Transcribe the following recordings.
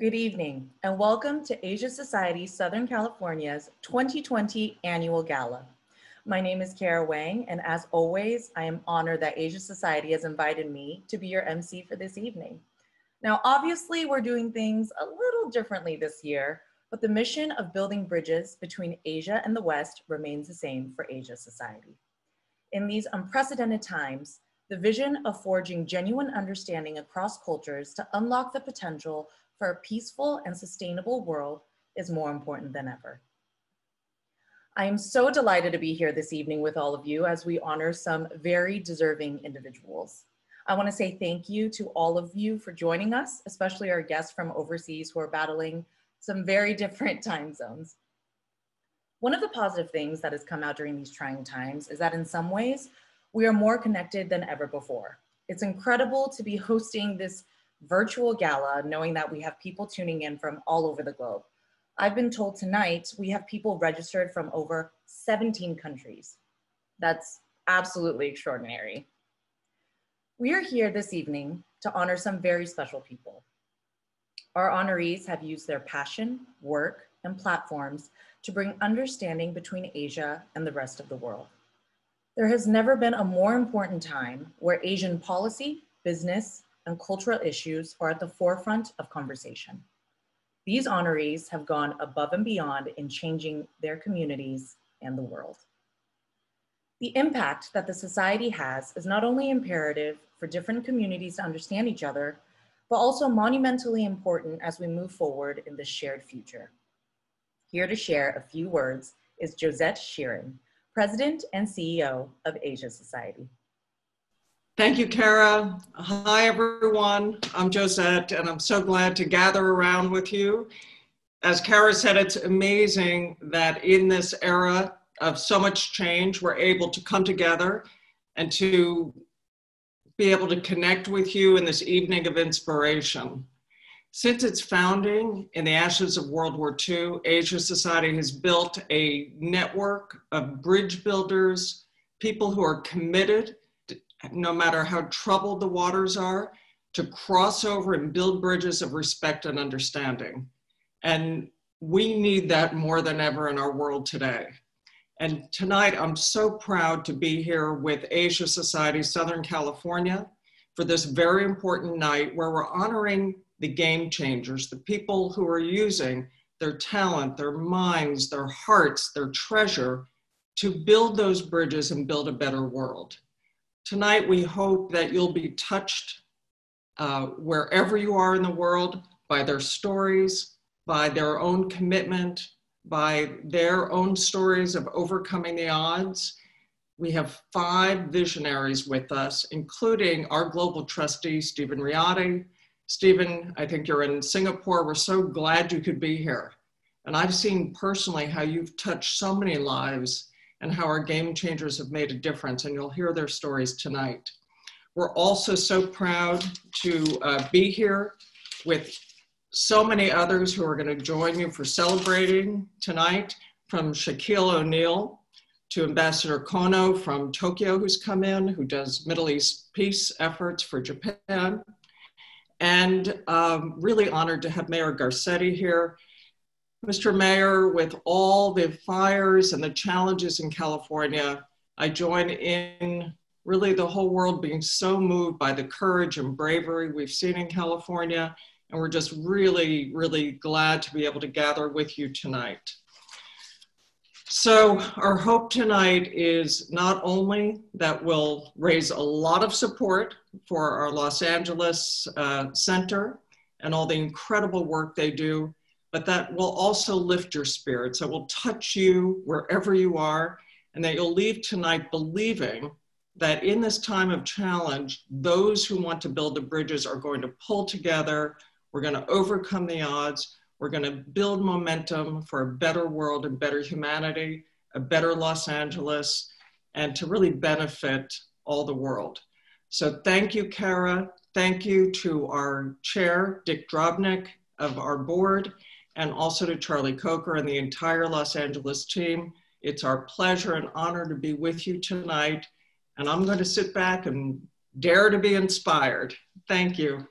Good evening and welcome to Asia Society Southern California's 2020 Annual Gala. My name is Kara Wang, and as always, I am honored that Asia Society has invited me to be your MC for this evening. Now, obviously, we're doing things a little differently this year, but the mission of building bridges between Asia and the West remains the same for Asia Society. In these unprecedented times, the vision of forging genuine understanding across cultures to unlock the potential for a peaceful and sustainable world is more important than ever. I am so delighted to be here this evening with all of you as we honor some very deserving individuals. I want to say thank you to all of you for joining us, especially our guests from overseas who are battling some very different time zones. One of the positive things that has come out during these trying times is that in some ways, we are more connected than ever before. It's incredible to be hosting this virtual gala, knowing that we have people tuning in from all over the globe. I've been told tonight we have people registered from over 17 countries. That's absolutely extraordinary. We are here this evening to honor some very special people. Our honorees have used their passion, work, and platforms to bring understanding between Asia and the rest of the world. There has never been a more important time where Asian policy, business, and cultural issues are at the forefront of conversation. These honorees have gone above and beyond in changing their communities and the world. The impact that the society has is not only imperative for different communities to understand each other, but also monumentally important as we move forward in this shared future. Here to share a few words is Josette Sheeran, President and CEO of Asia Society. Thank you, Kara. Hi, everyone. I'm Josette, and I'm so glad to gather around with you. As Kara said, it's amazing that in this era of so much change, we're able to come together and to be able to connect with you in this evening of inspiration. Since its founding in the ashes of World War II, Asia Society has built a network of bridge builders, people who are committed, no matter how troubled the waters are, to cross over and build bridges of respect and understanding. And we need that more than ever in our world today. And tonight, I'm so proud to be here with Asia Society Southern California for this very important night where we're honoring the game changers, the people who are using their talent, their minds, their hearts, their treasure to build those bridges and build a better world. Tonight, we hope that you'll be touched wherever you are in the world by their stories, by their own commitment, by their own stories of overcoming the odds. We have five visionaries with us, including our global trustee, Stephen Riotti. Stephen, I think you're in Singapore. We're so glad you could be here. And I've seen personally how you've touched so many lives and how our game changers have made a difference, and you'll hear their stories tonight. We're also so proud to be here with so many others who are gonna join you for celebrating tonight, from Shaquille O'Neal to Ambassador Kohno from Tokyo, who's come in, who does Middle East peace efforts for Japan. And really honored to have Mayor Garcetti here. Mr. Mayor, with all the fires and the challenges in California, I join in really the whole world being so moved by the courage and bravery we've seen in California. And we're just really, really glad to be able to gather with you tonight. So our hope tonight is not only that we'll raise a lot of support for our Los Angeles Center and all the incredible work they do, but that will also lift your spirits, that will touch you wherever you are, and that you'll leave tonight believing that in this time of challenge, those who want to build the bridges are going to pull together, we're going to overcome the odds, we're going to build momentum for a better world and better humanity, a better Los Angeles, and to really benefit all the world. So thank you, Kara. Thank you to our chair, Dick Drobnick, of our board, and also to Charlie Coker and the entire Los Angeles team. It's our pleasure and honor to be with you tonight. And I'm going to sit back and dare to be inspired. Thank you.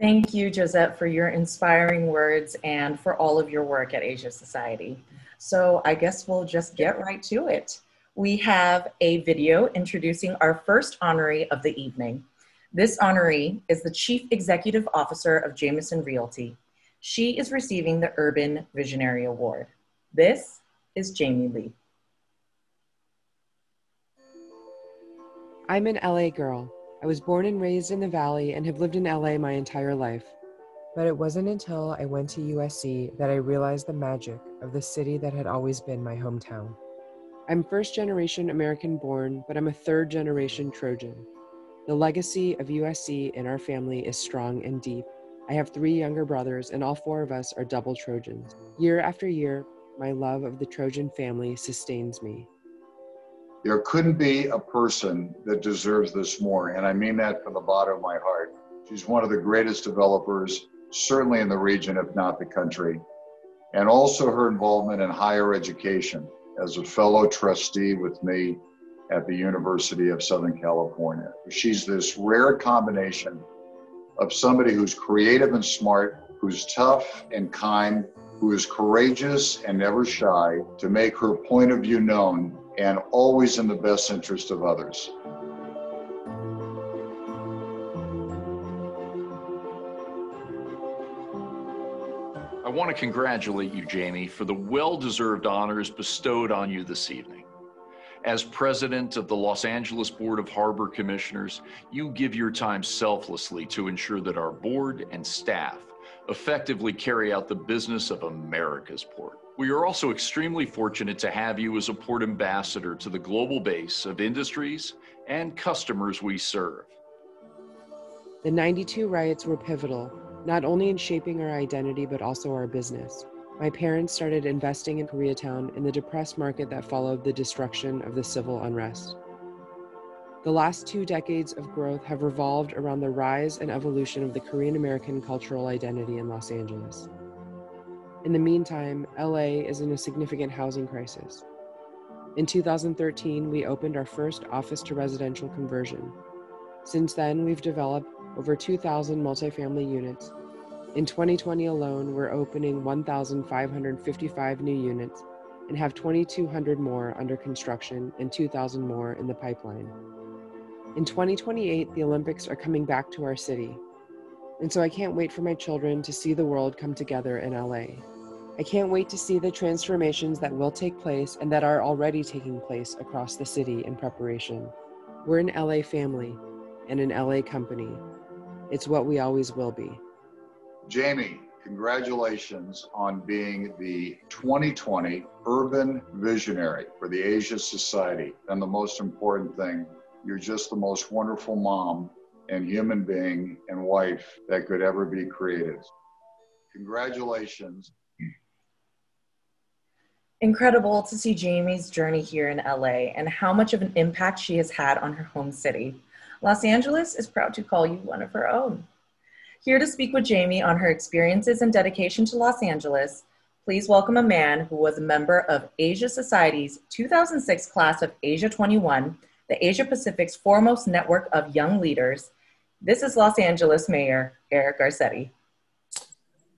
Thank you, Josette, for your inspiring words and for all of your work at Asia Society. So I guess we'll just get right to it. We have a video introducing our first honoree of the evening. This honoree is the Chief Executive Officer of Jamieson Realty. She is receiving the Urban Visionary Award. This is Jamie Lee. I'm an LA girl. I was born and raised in the Valley and have lived in LA my entire life. But it wasn't until I went to USC that I realized the magic of the city that had always been my hometown. I'm first-generation American-born, but I'm a third-generation Trojan. The legacy of USC in our family is strong and deep. I have 3 younger brothers, and all 4 of us are double Trojans. Year after year, my love of the Trojan family sustains me. There couldn't be a person that deserves this more, and I mean that from the bottom of my heart. She's one of the greatest developers, certainly in the region, if not the country, and also her involvement in higher education as a fellow trustee with me at the University of Southern California. She's this rare combination of somebody who's creative and smart, who's tough and kind, who is courageous and never shy to make her point of view known and always in the best interest of others. I want to congratulate you, Jamie, for the well-deserved honors bestowed on you this evening. As president of the Los Angeles Board of Harbor Commissioners, you give your time selflessly to ensure that our board and staff effectively carry out the business of America's port. We are also extremely fortunate to have you as a port ambassador to the global base of industries and customers we serve. The '92 riots were pivotal, not only in shaping our identity, but also our business. My parents started investing in Koreatown in the depressed market that followed the destruction of the civil unrest. The last 2 decades of growth have revolved around the rise and evolution of the Korean American cultural identity in Los Angeles. In the meantime, LA is in a significant housing crisis. In 2013, we opened our first office to residential conversion. Since then, we've developed over 2,000 multifamily units. In 2020 alone, we're opening 1,555 new units and have 2,200 more under construction and 2,000 more in the pipeline. In 2028, the Olympics are coming back to our city. And so I can't wait for my children to see the world come together in LA. I can't wait to see the transformations that will take place and that are already taking place across the city in preparation. We're an LA family and an LA company. It's what we always will be. Jamie, congratulations on being the 2020 Urban Visionary for the Asia Society. And the most important thing, you're just the most wonderful mom and human being and wife that could ever be created. Congratulations. Incredible to see Jamie's journey here in LA and how much of an impact she has had on her home city. Los Angeles is proud to call you one of her own. Here to speak with Jamie on her experiences and dedication to Los Angeles, please welcome a man who was a member of Asia Society's 2006 class of Asia 21, the Asia Pacific's foremost network of young leaders. This is Los Angeles Mayor Eric Garcetti.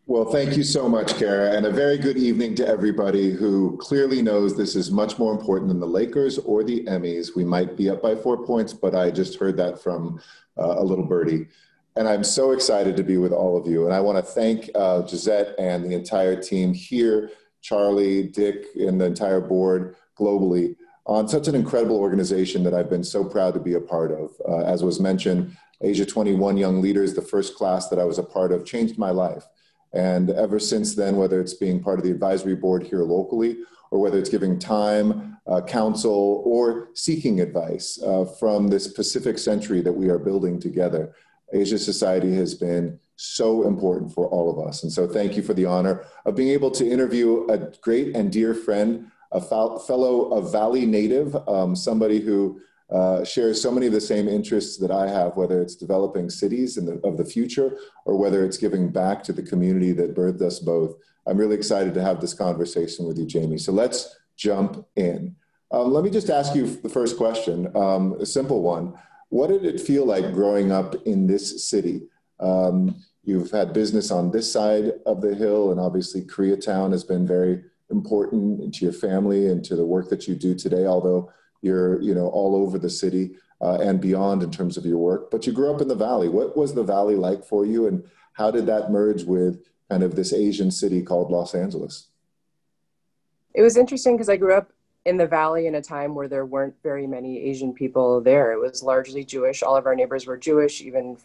Well, thank you so much, Kara, and a very good evening to everybody who clearly knows this is much more important than the Lakers or the Emmys. We might be up by 4 points, but I just heard that from a little birdie. And I'm so excited to be with all of you. And I want to thank Josette and the entire team here, Charlie, Dick, and the entire board globally, on such an incredible organization that I've been so proud to be a part of. As was mentioned, Asia 21 Young Leaders, the first class that I was a part of, changed my life. And ever since then, whether it's being part of the advisory board here locally, or whether it's giving time, counsel, or seeking advice from this Pacific century that we are building together, Asia Society has been so important for all of us. And so thank you for the honor of being able to interview a great and dear friend, a fellow Valley native, somebody who shares so many of the same interests that I have, whether it's developing cities of the future or whether it's giving back to the community that birthed us both. I'm really excited to have this conversation with you, Jamie. So let's jump in. Let me just ask you the first question, a simple one. What did it feel like growing up in this city? You've had business on this side of the hill, and obviously Koreatown has been very important to your family and to the work that you do today, although you're, you know, all over the city and beyond in terms of your work. But you grew up in the Valley. What was the Valley like for you, and how did that merge with kind of this Asian city called Los Angeles? It was interesting because I grew up in the Valley in a time where there weren't very many Asian people there. It was largely Jewish. All of our neighbors were Jewish. Even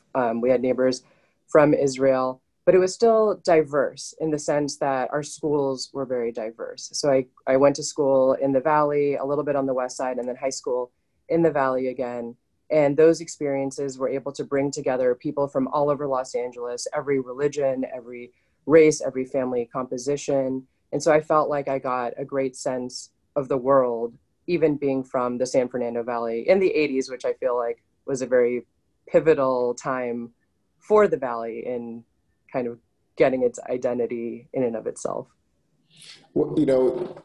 we had neighbors from Israel, but it was still diverse in the sense that our schools were very diverse. So I went to school in the Valley, a little bit on the West Side, and then high school in the Valley again. And those experiences were able to bring together people from all over Los Angeles, every religion, every race, every family composition. And so I felt like I got a great sense of the world, even being from the San Fernando Valley in the 80s, which I feel like was a very pivotal time for the Valley in kind of getting its identity in and of itself. Well, you know,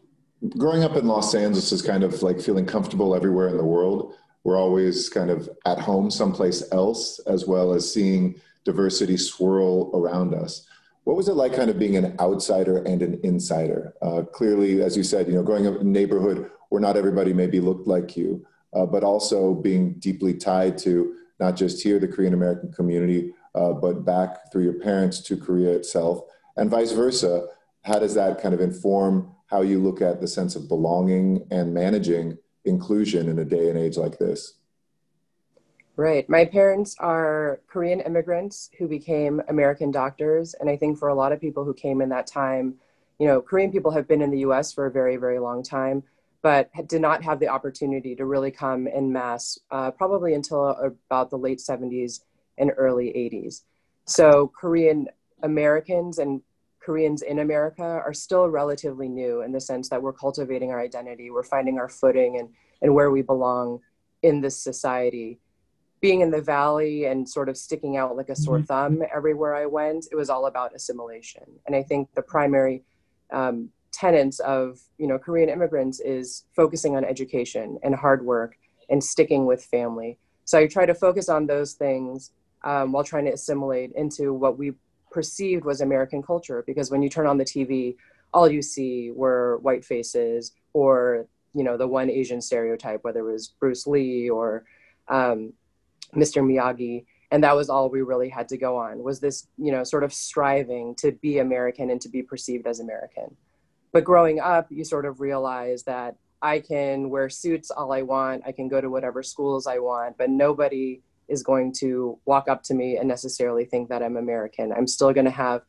growing up in Los Angeles is kind of like feeling comfortable everywhere in the world. We're always kind of at home someplace else, as well as seeing diversity swirl around us. What was it like kind of being an outsider and an insider? Clearly, as you said, you know, growing up in a neighborhood where not everybody maybe looked like you, but also being deeply tied to not just here, the Korean American community, but back through your parents to Korea itself, and vice versa. How does that kind of inform how you look at the sense of belonging and managing inclusion in a day and age like this? Right. My parents are Korean immigrants who became American doctors. And I think for a lot of people who came in that time, you know, Korean people have been in the US for a very, very long time, but did not have the opportunity to really come en masse, probably until about the late 70s and early 80s. So Korean Americans and Koreans in America are still relatively new in the sense that we're cultivating our identity, we're finding our footing and where we belong in this society. Being in the Valley and sort of sticking out like a sore thumb everywhere I went, it was all about assimilation. And I think the primary tenets of, you know, Korean immigrants is focusing on education and hard work and sticking with family. So I try to focus on those things while trying to assimilate into what we perceived was American culture, because when you turn on the TV, all you see were white faces or, you know, the one Asian stereotype, whether it was Bruce Lee or Mr. Miyagi. And that was all we really had to go on, was this, you know, sort of striving to be American and to be perceived as American. But growing up, you sort of realize that I can wear suits all I want, I can go to whatever schools I want, but nobody is going to walk up to me and necessarily think that I'm American. I'm still going to have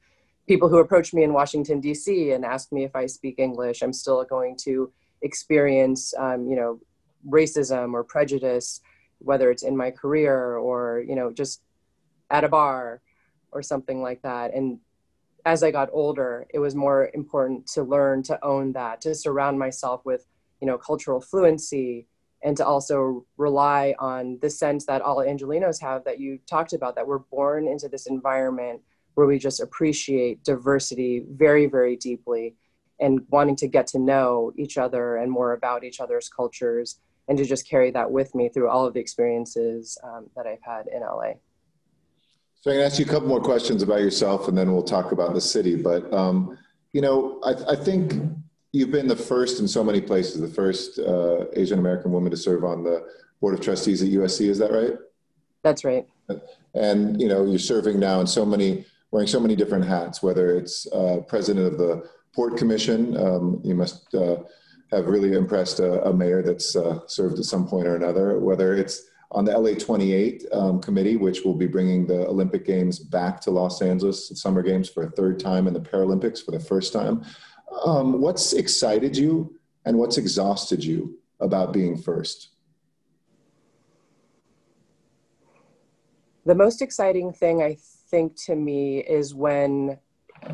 people who approach me in Washington, D.C. and ask me if I speak English. I'm still going to experience, you know, racism or prejudice, whether it's in my career or, you know, just at a bar or something like that. And as I got older, it was more important to learn to own that, to surround myself with, you know, cultural fluency, and to also rely on the sense that all Angelenos have that you talked about, that we're born into this environment where we just appreciate diversity very, very deeply, and wanting to get to know each other and more about each other's cultures, and to just carry that with me through all of the experiences that I've had in LA. So I'm gonna ask you a couple more questions about yourself and then we'll talk about the city, but you know, I think you've been the first in so many places, the first Asian American woman to serve on the Board of Trustees at USC, is that right? That's right. And, you know, you're serving now in so many, wearing so many different hats, whether it's president of the Port Commission, you must have really impressed a mayor that's served at some point or another, whether it's on the LA 28 committee, which will be bringing the Olympic Games back to Los Angeles, Summer Games for a third time and the Paralympics for the first time. What's excited you and what's exhausted you about being first? The most exciting thing, I think, to me is when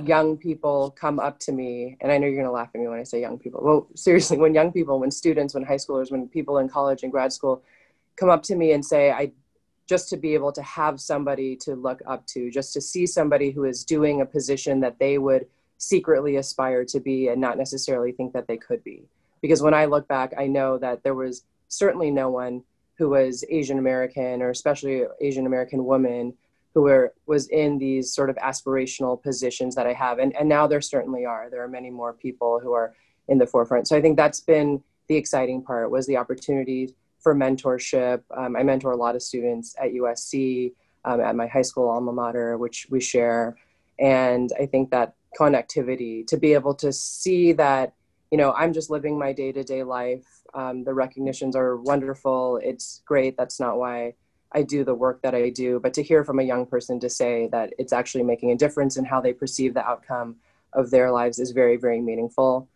young people come up to me, and I know you're going to laugh at me when I say young people. Well, seriously, when young people, when students, when high schoolers, when people in college and grad school come up to me and say, just to be able to have somebody to look up to, just to see somebody who is doing a position that they would secretly aspire to be and not necessarily think that they could be. Because when I look back, I know that there was certainly no one who was Asian American, or especially Asian American woman, who was in these sort of aspirational positions that I have. And now there certainly are. There are many more people who are in the forefront. So I think that's been the exciting part, was the opportunity for mentorship. I mentor a lot of students at USC, at my high school alma mater, which we share. And I think that connectivity, to be able to see that, you know, I'm just living my day-to-day life. The recognitions are wonderful. It's great. That's not why I do the work that I do, but to hear from a young person to say that it's actually making a difference in how they perceive the outcome of their lives is very, very meaningful.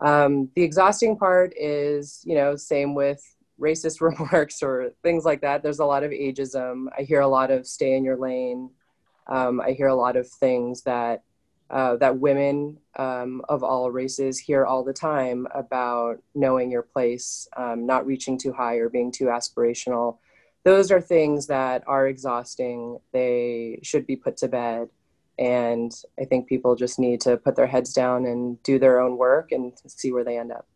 The exhausting part is, you know, same with racist remarks or things like that. There's a lot of ageism. I hear a lot of stay in your lane. I hear a lot of things that that women of all races hear all the time about knowing your place, not reaching too high or being too aspirational. Those are things that are exhausting. They should be put to bed. And I think people just need to put their heads down and do their own work and see where they end up.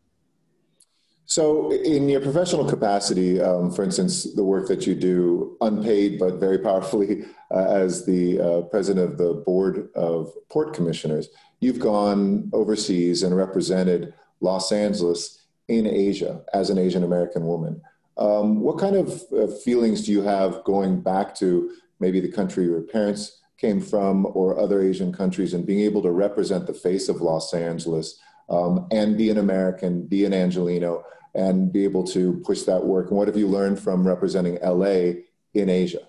So in your professional capacity, for instance, the work that you do unpaid, but very powerfully as the president of the board of port commissioners, you've gone overseas and represented Los Angeles in Asia as an Asian American woman. What kind of feelings do you have going back to maybe the country your parents came from or other Asian countries and being able to represent the face of Los Angeles and be an American, be an Angelino, and be able to push that work? And what have you learned from representing LA in Asia?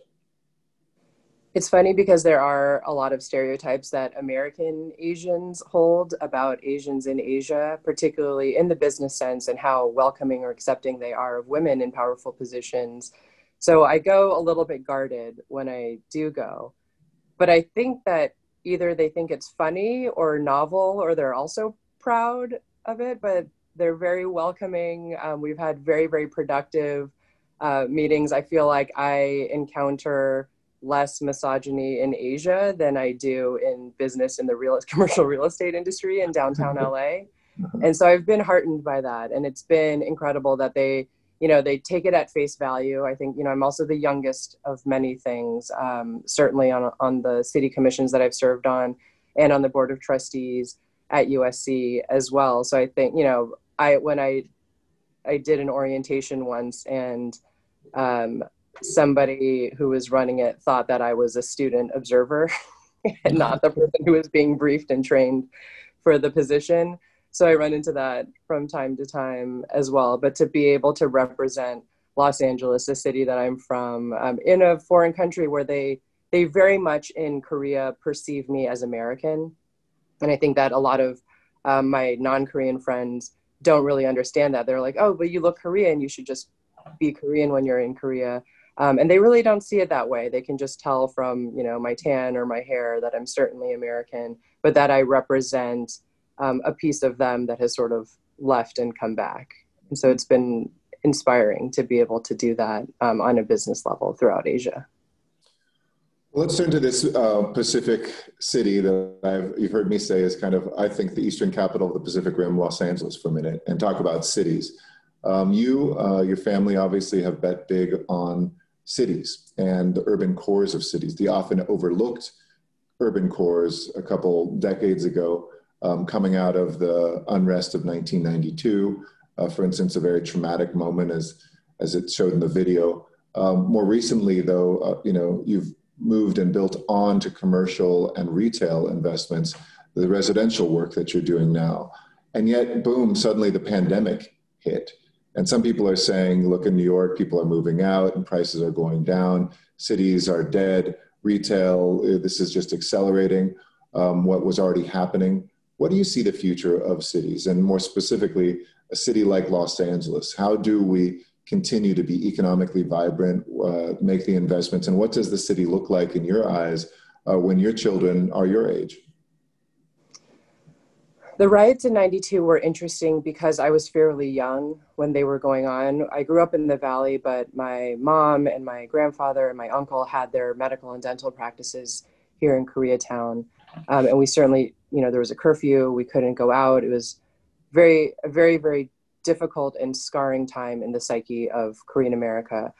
It's funny because there are a lot of stereotypes that American Asians hold about Asians in Asia, particularly in the business sense and how welcoming or accepting they are of women in powerful positions. So I go a little bit guarded when I do go, but I think that either they think it's funny or novel, or they're also proud of it, but they're very welcoming. We've had very, very productive meetings. I feel like I encounter less misogyny in Asia than I do in business in the commercial real estate industry in downtown LA. And so I've been heartened by that. And it's been incredible that they, you know, they take it at face value. I think, you know, I'm also the youngest of many things, certainly on the city commissions that I've served on and on the board of trustees at USC as well. So I think, you know, when I did an orientation once, and somebody who was running it thought that I was a student observer and not the person who was being briefed and trained for the position. So I run into that from time to time as well. But to be able to represent Los Angeles, the city that I'm from, in a foreign country where they very much in Korea perceive me as American. And I think that a lot of my non-Korean friends don't really understand that. They're like, oh, but you look Korean, you should just be Korean when you're in Korea. And they really don't see it that way. They can just tell from, you know, my tan or my hair that I'm certainly American, but that I represent a piece of them that has sort of left and come back. And so it's been inspiring to be able to do that on a business level throughout Asia. Well, let's turn to this Pacific city that you've heard me say is kind of, I think, the eastern capital of the Pacific Rim, Los Angeles, for a minute, and talk about cities. You, your family, obviously have bet big on cities and the urban cores of cities, the often overlooked urban cores a couple decades ago, coming out of the unrest of 1992, for instance, a very traumatic moment as it showed in the video. More recently, though, you know, you've moved and built on to commercial and retail investments, the residential work that you're doing now. And yet, boom, suddenly the pandemic hit. And some people are saying, look, in New York, people are moving out and prices are going down. Cities are dead. Retail, this is just accelerating what was already happening. What do you see the future of cities? And more specifically, a city like Los Angeles, how do we continue to be economically vibrant, make the investments? And what does the city look like in your eyes when your children are your age? The riots in '92 were interesting because I was fairly young when they were going on. I grew up in the Valley, but my mom and my grandfather and my uncle had their medical and dental practices here in Koreatown. And we certainly, you know, there was a curfew. We couldn't go out. It was very, very difficult and scarring time in the psyche of Korean America.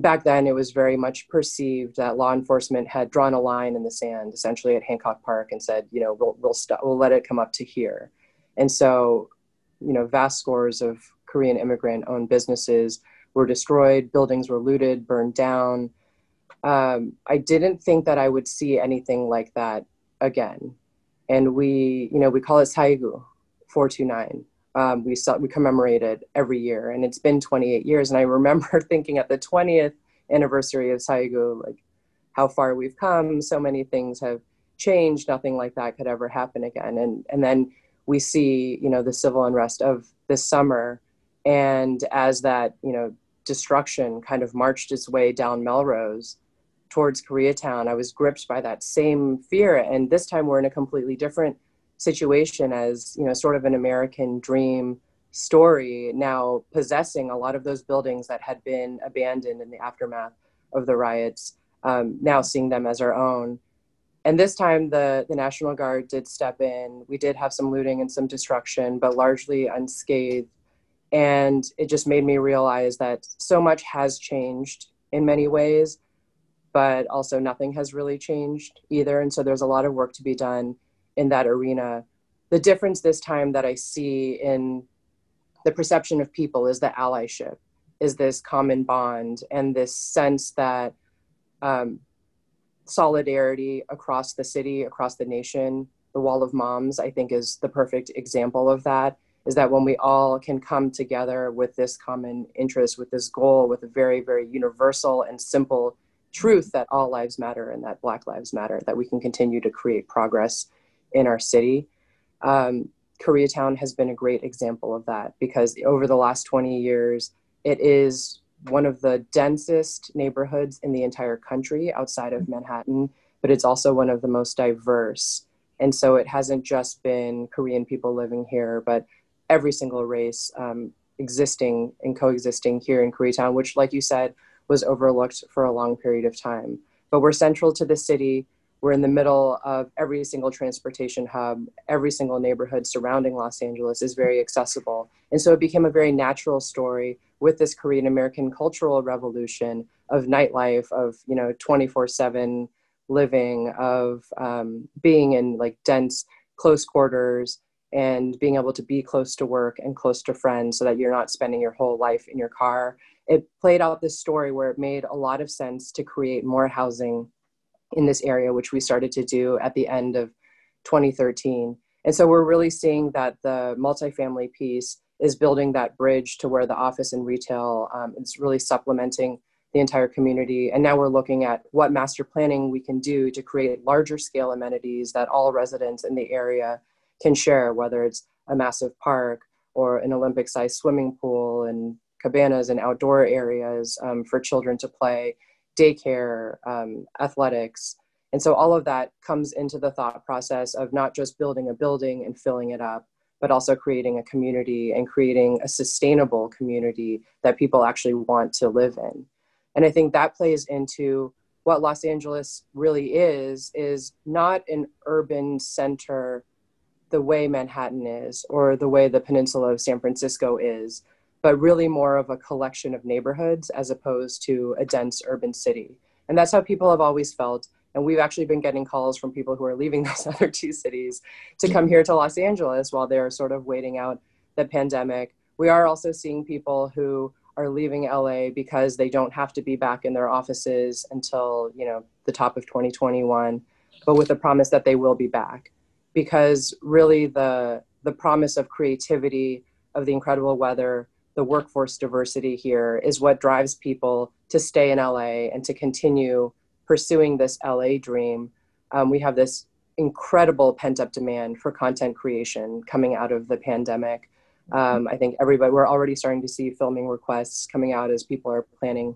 back then it was very much perceived that law enforcement had drawn a line in the sand, essentially at Hancock Park, and said, you know, we'll let it come up to here. And so, you know, vast scores of Korean immigrant-owned businesses were destroyed, buildings were looted, burned down. I didn't think that I would see anything like that again. And we, you know, we call it Saigu 429. We commemorate it every year, and it's been 28 years. And I remember thinking at the 20th anniversary of Saigu, like, how far we've come. So many things have changed. Nothing like that could ever happen again. And then we see, you know, the civil unrest of this summer. And as that, you know, destruction kind of marched its way down Melrose towards Koreatown, I was gripped by that same fear. And this time we're in a completely different situation, as, you know, sort of an American dream story now possessing a lot of those buildings that had been abandoned in the aftermath of the riots, now seeing them as our own. And this time the National Guard did step in. We did have some looting and some destruction, but largely unscathed. And it just made me realize that so much has changed in many ways, but also nothing has really changed either. And so there's a lot of work to be done in that arena. The difference this time that I see in the perception of people is the allyship, is this common bond and this sense that solidarity across the city, across the nation. The Wall of Moms, I think, is the perfect example of that. Is that when we all can come together with this common interest, with this goal, with a very, very universal and simple truth that all lives matter and that Black lives matter, that we can continue to create progress in our city. Koreatown has been a great example of that, because over the last 20 years, it is one of the densest neighborhoods in the entire country outside of Manhattan, but it's also one of the most diverse. And so it hasn't just been Korean people living here, but every single race existing and coexisting here in Koreatown, which, like you said, was overlooked for a long period of time. But we're central to the city. We're in the middle of every single transportation hub. Every single neighborhood surrounding Los Angeles is very accessible. And so it became a very natural story with this Korean American cultural revolution of nightlife, of, you know, 24/7 living, of being in, like, dense, close quarters, and being able to be close to work and close to friends so that you're not spending your whole life in your car. It played out this story where it made a lot of sense to create more housing in this area, which we started to do at the end of 2013. And so we're really seeing that the multifamily piece is building that bridge to where the office and retail is really supplementing the entire community. And now we're looking at what master planning we can do to create larger scale amenities that all residents in the area can share, whether it's a massive park or an Olympic-sized swimming pool and cabanas and outdoor areas for children to play, daycare, athletics. And so all of that comes into the thought process of not just building a building and filling it up, but also creating a community and creating a sustainable community that people actually want to live in. And I think that plays into what Los Angeles really is not an urban center the way Manhattan is, or the way the peninsula of San Francisco is, but really more of a collection of neighborhoods as opposed to a dense urban city. And that's how people have always felt. And we've actually been getting calls from people who are leaving those other two cities to come here to Los Angeles while they're sort of waiting out the pandemic. We are also seeing people who are leaving LA because they don't have to be back in their offices until, you know, the top of 2021, but with the promise that they will be back. Because really the promise of creativity, of the incredible weather, the workforce diversity here is what drives people to stay in LA and to continue pursuing this LA dream. We have this incredible pent-up demand for content creation coming out of the pandemic. I think we're already starting to see filming requests coming out as people are planning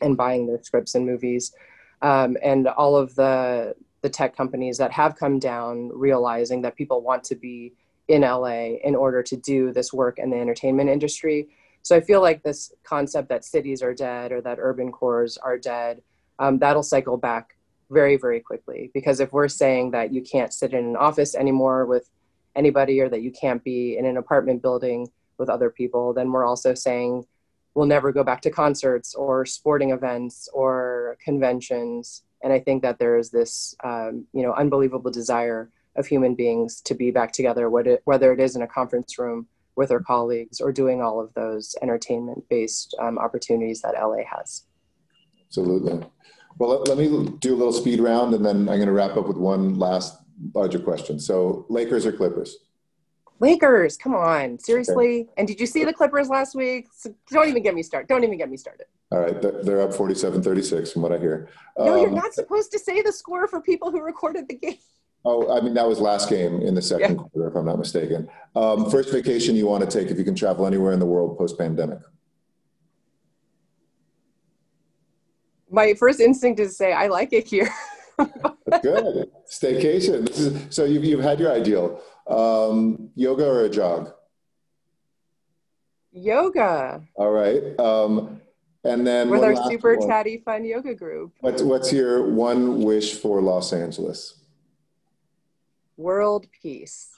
and buying their scripts and movies. And all of the tech companies that have come down, realizing that people want to be in LA in order to do this work in the entertainment industry. So I feel like this concept that cities are dead or that urban cores are dead, that'll cycle back very, very quickly. Because if we're saying that you can't sit in an office anymore with anybody, or that you can't be in an apartment building with other people, then we're also saying, will never go back to concerts or sporting events or conventions. And I think that there is this, unbelievable desire of human beings to be back together, whether it is in a conference room with their colleagues or doing all of those entertainment-based opportunities that LA has. Absolutely. Well, let me do a little speed round, and then I'm going to wrap up with one last larger question. So, Lakers or Clippers? Lakers, come on, seriously? Okay. And did you see the Clippers last week? So don't even get me started. All right, they're up 47-36 from what I hear. No, you're not supposed to say the score for people who recorded the game. Oh, I mean, that was last game in the second quarter, if I'm not mistaken. First vacation you want to take if you can travel anywhere in the world post-pandemic? My first instinct is to say, I like it here. Good. Staycation. This is, so you've had your ideal. Yoga or a jog? Yoga. All right. And then with our super chatty, fun yoga group. What's your one wish for Los Angeles? World peace.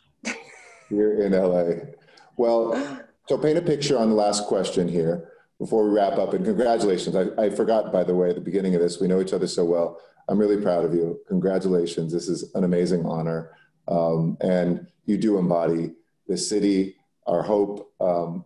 You're in LA. Well, so paint a picture on the last question here before we wrap up. And congratulations. I forgot, by the way, at the beginning of this, we know each other so well. I'm really proud of you. Congratulations. This is an amazing honor. And you do embody the city, our hope,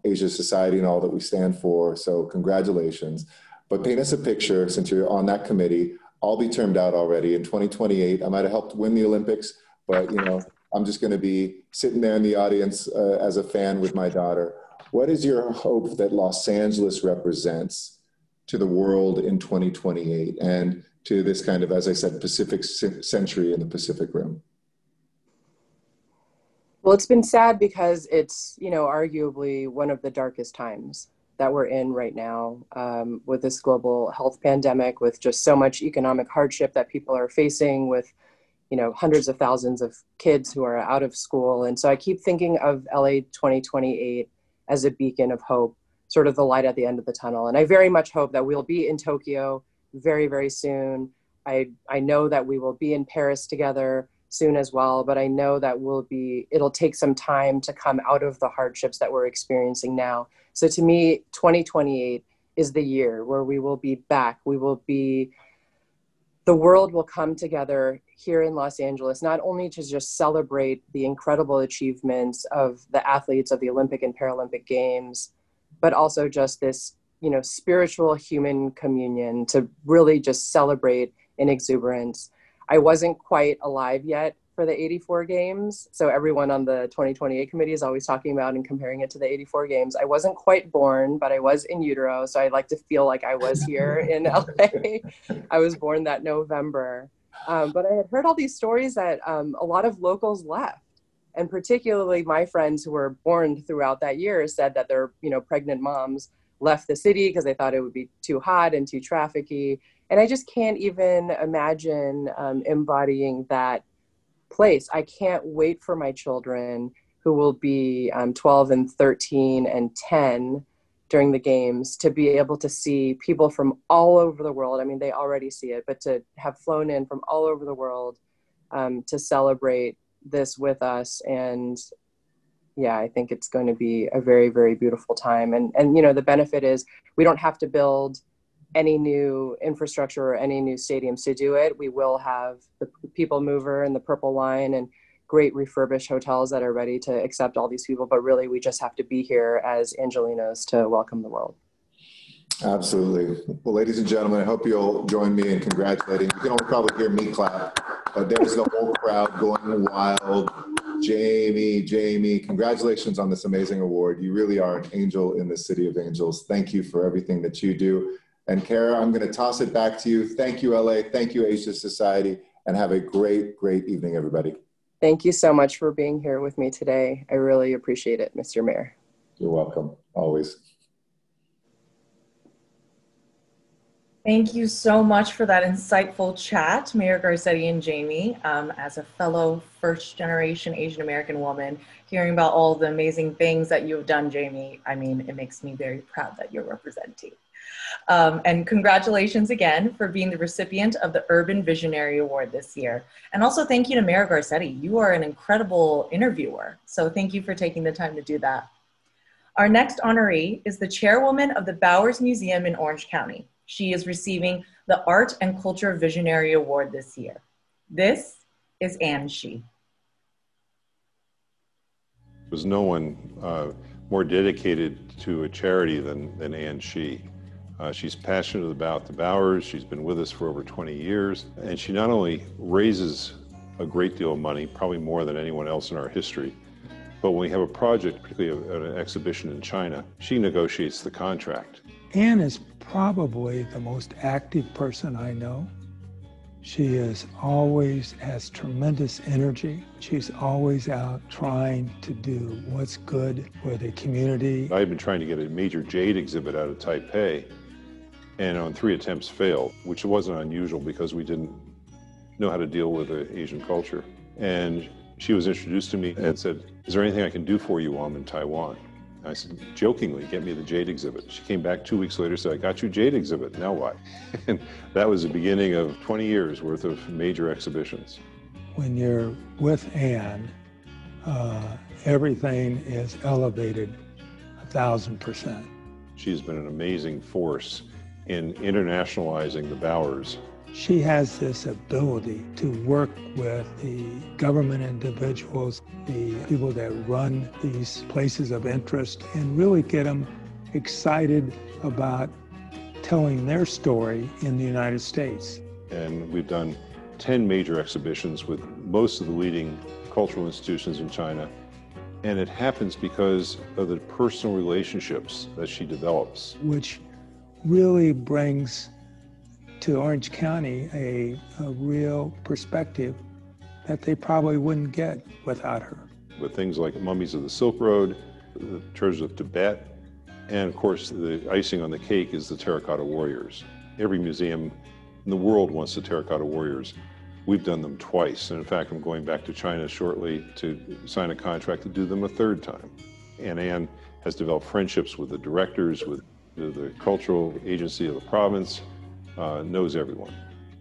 Asia Society, and all that we stand for. So congratulations. But paint us a picture, since you're on that committee. I'll be termed out already in 2028. I might have helped win the Olympics, but you know, I'm just going to be sitting there in the audience as a fan with my daughter. What is your hope that Los Angeles represents to the world in 2028 and to this kind of, as I said, Pacific century in the Pacific Rim? Well, it's been sad because it's, you know, arguably one of the darkest times that we're in right now, with this global health pandemic, with just so much economic hardship that people are facing, with, you know, hundreds of thousands of kids who are out of school. And so I keep thinking of LA 2028 as a beacon of hope, sort of the light at the end of the tunnel. And I very much hope that we'll be in Tokyo very, very soon. I know that we will be in Paris together soon as well, but I know that it'll take some time to come out of the hardships that we're experiencing now. So to me, 2028 is the year where we will be back. The world will come together here in Los Angeles, not only to just celebrate the incredible achievements of the athletes of the Olympic and Paralympic Games, but also just this, you know, spiritual human communion to really just celebrate in exuberance. I wasn't quite alive yet for the 84 games. So everyone on the 2028 committee is always talking about and comparing it to the 84 games. I wasn't quite born, but I was in utero. So I like to feel like I was here in LA. I was born that November. But I had heard all these stories that a lot of locals left. And particularly my friends who were born throughout that year said that their, you know, pregnant moms left the city because they thought it would be too hot and too trafficky. And I just can't even imagine embodying that place. I can't wait for my children who will be 12 and 13 and 10 during the games to be able to see people from all over the world. I mean, they already see it, but to have flown in from all over the world to celebrate this with us. And yeah, I think it's going to be a very, very beautiful time. And you know, the benefit is we don't have to build any new infrastructure or any new stadiums to do it. We will have the People Mover and the Purple Line and great refurbished hotels that are ready to accept all these people. But really, we just have to be here as Angelinos to welcome the world. Absolutely. Well, ladies and gentlemen, I hope you'll join me in congratulating. You can only probably hear me clap, but there's the whole crowd going wild. Jamie, congratulations on this amazing award. You really are an angel in the city of angels. Thank you for everything that you do. And Kara, I'm going to toss it back to you. Thank you, LA. Thank you, Asia Society. And have a great, great evening, everybody. Thank you so much for being here with me today. I really appreciate it, Mr. Mayor. You're welcome, always. Thank you so much for that insightful chat, Mayor Garcetti and Jamie. As a fellow first-generation Asian American woman, hearing about all the amazing things that you've done, Jamie, I mean, it makes me very proud that you're representing. And congratulations again for being the recipient of the Urban Visionary Award this year. And also thank you to Mayor Garcetti. You are an incredible interviewer. So thank you for taking the time to do that. Our next honoree is the chairwoman of the Bowers Museum in Orange County. She is receiving the Art and Culture Visionary Award this year. This is Anne Shih. There was no one more dedicated to a charity than Anne Shih. She's passionate about the Bowers. She's been with us for over 20 years. And she not only raises a great deal of money, probably more than anyone else in our history, but when we have a project, particularly an exhibition in China, she negotiates the contract. Anne is probably the most active person I know. She has tremendous energy. She's always out trying to do what's good for the community. I've been trying to get a major jade exhibit out of Taipei, and on 3 attempts failed, which wasn't unusual because we didn't know how to deal with the Asian culture. And she was introduced to me and said, "Is there anything I can do for you while I'm in Taiwan?" I said, jokingly, "Get me the jade exhibit." She came back 2 weeks later and said, "I got you jade exhibit, now what?" And that was the beginning of 20 years worth of major exhibitions. When you're with Anne, everything is elevated 1,000%. She's been an amazing force in internationalizing the Bowers. She has this ability to work with the government individuals, the people that run these places of interest, and really get them excited about telling their story in the United States. And we've done 10 major exhibitions with most of the leading cultural institutions in China. And it happens because of the personal relationships that she develops. Which really brings to Orange County a real perspective that they probably wouldn't get without her. With things like Mummies of the Silk Road, the Treasures of Tibet, and of course the icing on the cake is the Terracotta Warriors. Every museum in the world wants the Terracotta Warriors. We've done them twice, and in fact I'm going back to China shortly to sign a contract to do them a 3rd time. And Anne has developed friendships with the directors, with the cultural agency of the province, knows everyone.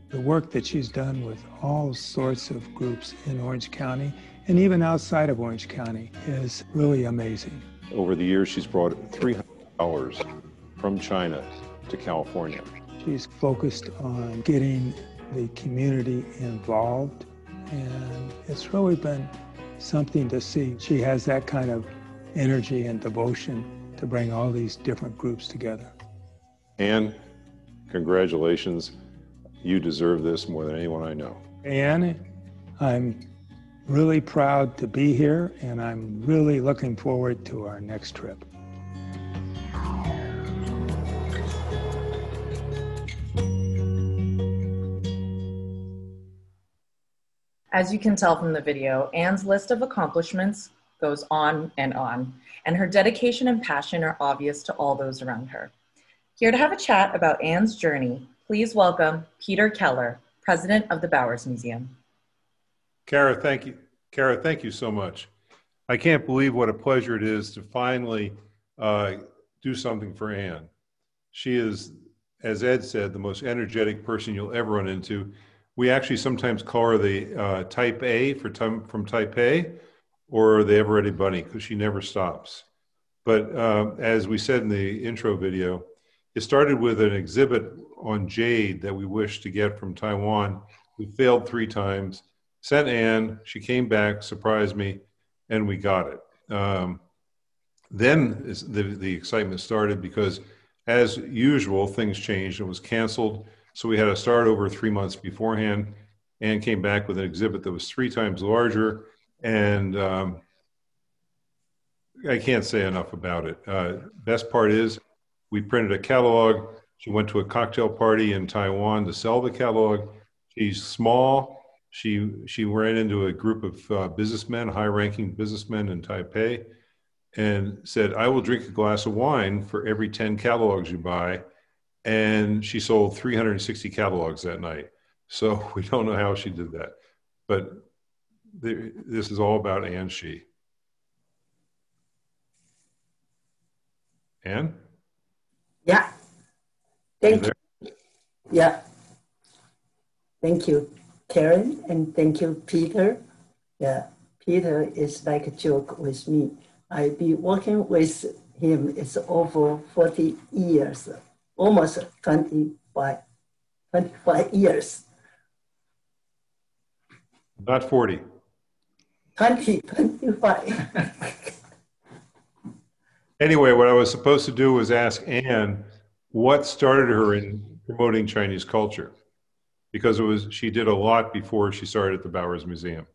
The work that she's done with all sorts of groups in Orange County and even outside of Orange County is really amazing. Over the years, she's brought $300 from China to California. She's focused on getting the community involved, and it's really been something to see. She has that kind of energy and devotion to bring all these different groups together. And congratulations, you deserve this more than anyone I know. Anne, I'm really proud to be here, and I'm really looking forward to our next trip. As you can tell from the video, Anne's list of accomplishments goes on, and her dedication and passion are obvious to all those around her. Here to have a chat about Anne's journey, please welcome Peter Keller, president of the Bowers Museum. Kara, thank you. Kara, thank you so much. I can't believe what a pleasure it is to finally do something for Anne. She is, as Ed said, the most energetic person you'll ever run into. We actually sometimes call her the Type A from Taipei, or the Ever Ready Bunny, because she never stops. But as we said in the intro video, it started with an exhibit on jade that we wished to get from Taiwan. We failed 3 times, sent Anne, she came back, surprised me, and we got it. Then the excitement started because, as usual, things changed and was canceled. So we had to start over 3 months beforehand. Anne came back with an exhibit that was 3 times larger, and I can't say enough about it. Best part is, we printed a catalog. She went to a cocktail party in Taiwan to sell the catalog. She's small. She ran into a group of businessmen, high-ranking businessmen in Taipei, and said, "I will drink a glass of wine for every 10 catalogs you buy." And she sold 360 catalogs that night. So we don't know how she did that. But this is all about Anne Shih. Anne? Yeah, thank you. Yeah, thank you, Karen, and thank you, Peter. Yeah, Peter is like a joke with me. I be working with him is over 40 years, almost 25 years. Not 40. 25. Anyway, what I was supposed to do was ask Anne what started her in promoting Chinese culture, because it was, she did a lot before she started at the Bowers Museum.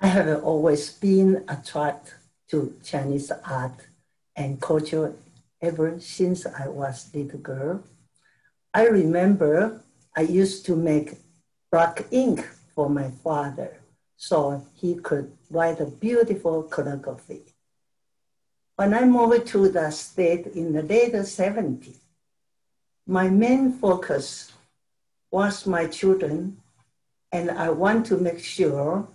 I have always been attracted to Chinese art and culture ever since I was a little girl. I remember I used to make black ink for my father, so he could write a beautiful calligraphy. When I moved to the state in the late 70s, my main focus was my children, and I want to make sure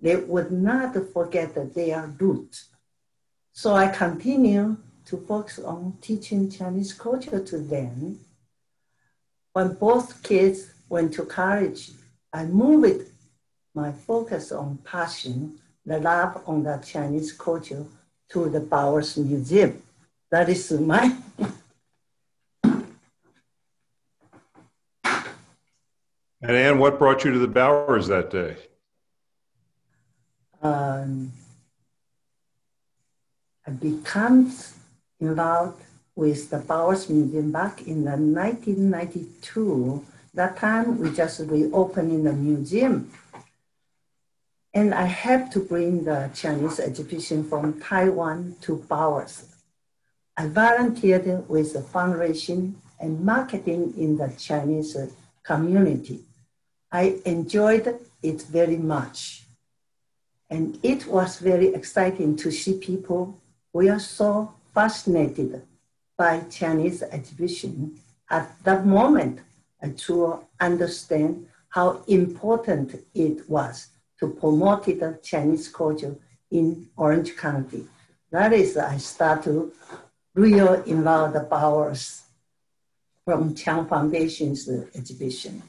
they would not forget that they are roots. So I continue to focus on teaching Chinese culture to them. When both kids went to college, I moved my focus on passion, the love on the Chinese culture, to the Bowers Museum. That is my. And Anne, what brought you to the Bowers that day? I became involved with the Bowers Museum back in 1992. That time we just reopened the museum. And I had to bring the Chinese education from Taiwan to Bowers. I volunteered with the fundraising and marketing in the Chinese community. I enjoyed it very much. And it was very exciting to see people who are so fascinated by Chinese education. At that moment, I truly understand how important it was to promote the Chinese culture in Orange County. That is, I start to really involve the Bowers from Chang Foundation's exhibition.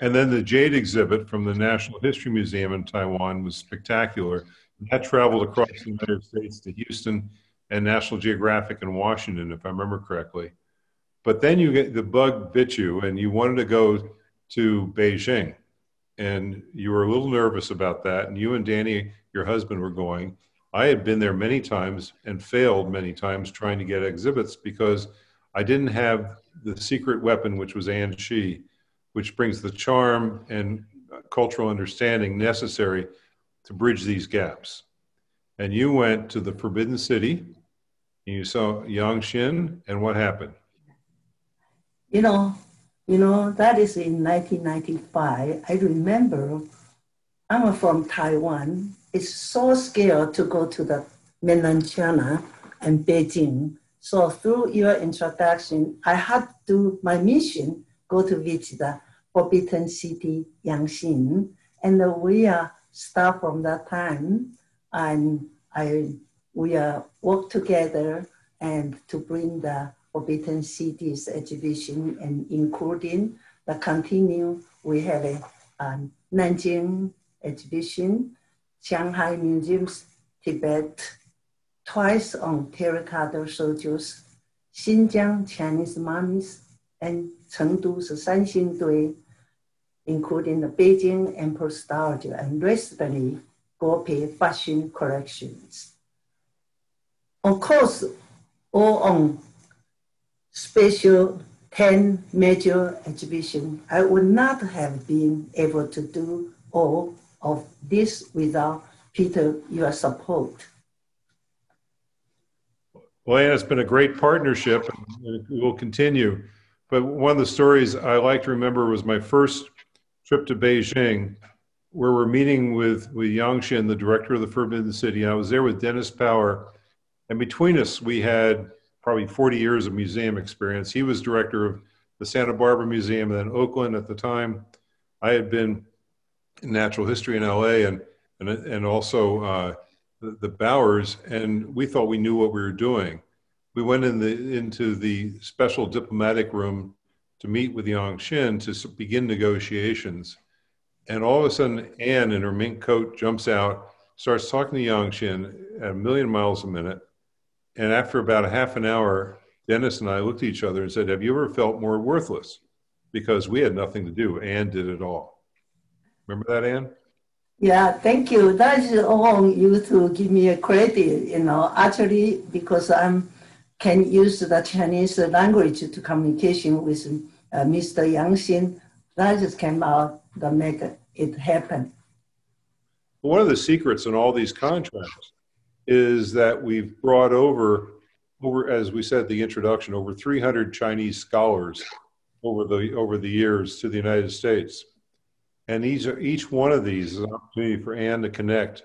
And then the jade exhibit from the National History Museum in Taiwan was spectacular. That traveled across the United States to Houston and National Geographic in Washington, if I remember correctly. But then you get, the bug bit you, and you wanted to go to Beijing. And you were a little nervous about that. And you and Danny, your husband, were going. I had been there many times and failed many times trying to get exhibits because I didn't have the secret weapon, which was Anne Shih, which brings the charm and cultural understanding necessary to bridge these gaps. And you went to the Forbidden City, and you saw Yang Xin, and what happened? You know, that is in 1995. I remember, I'm from Taiwan. It's so scary to go to the mainland China and Beijing. So through your introduction, I had to, my mission, go to visit the Forbidden City, Yangxin. And we start from that time. And we work together and to bring the Forbidden Cities exhibition, and including the continue, we have a Nanjing exhibition, Shanghai Museums, Tibet, twice on terracotta soldiers, Xinjiang Chinese mummies, and Chengdu's Sanxin Dui, including the Beijing Emperor's Dowager, and recently Gopei fashion collections. Of course, all on special 10 major exhibition. I would not have been able to do all of this without Peter, your support. Well, Anne, it's been a great partnership and it will continue. But one of the stories I like to remember was my first trip to Beijing, where we're meeting with Yang Xin, the director of the Forbidden City. I was there with Dennis Power, and between us we had probably 40 years of museum experience. He was director of the Santa Barbara Museum and then Oakland at the time. I had been in natural history in LA and also the Bowers, and we thought we knew what we were doing. We went into the special diplomatic room to meet with Yang Xin to begin negotiations. And all of a sudden, Anne in her mink coat jumps out starts talking to Yang Xin at 1,000,000 miles a minute. And after about a half an hour, Dennis and I looked at each other and said, have you ever felt more worthless? Because we had nothing to do. Anne did it all. Remember that, Anne? Yeah, thank you. That is all you to give me a credit, you know, actually, because I can use the Chinese language to communication with Mr. Yang Xin. That just came out to make it happen. One of the secrets in all these contracts is that we've brought over, as we said, the introduction, over 300 Chinese scholars over the years to the United States. And these are, each one of these is an opportunity for Anne to connect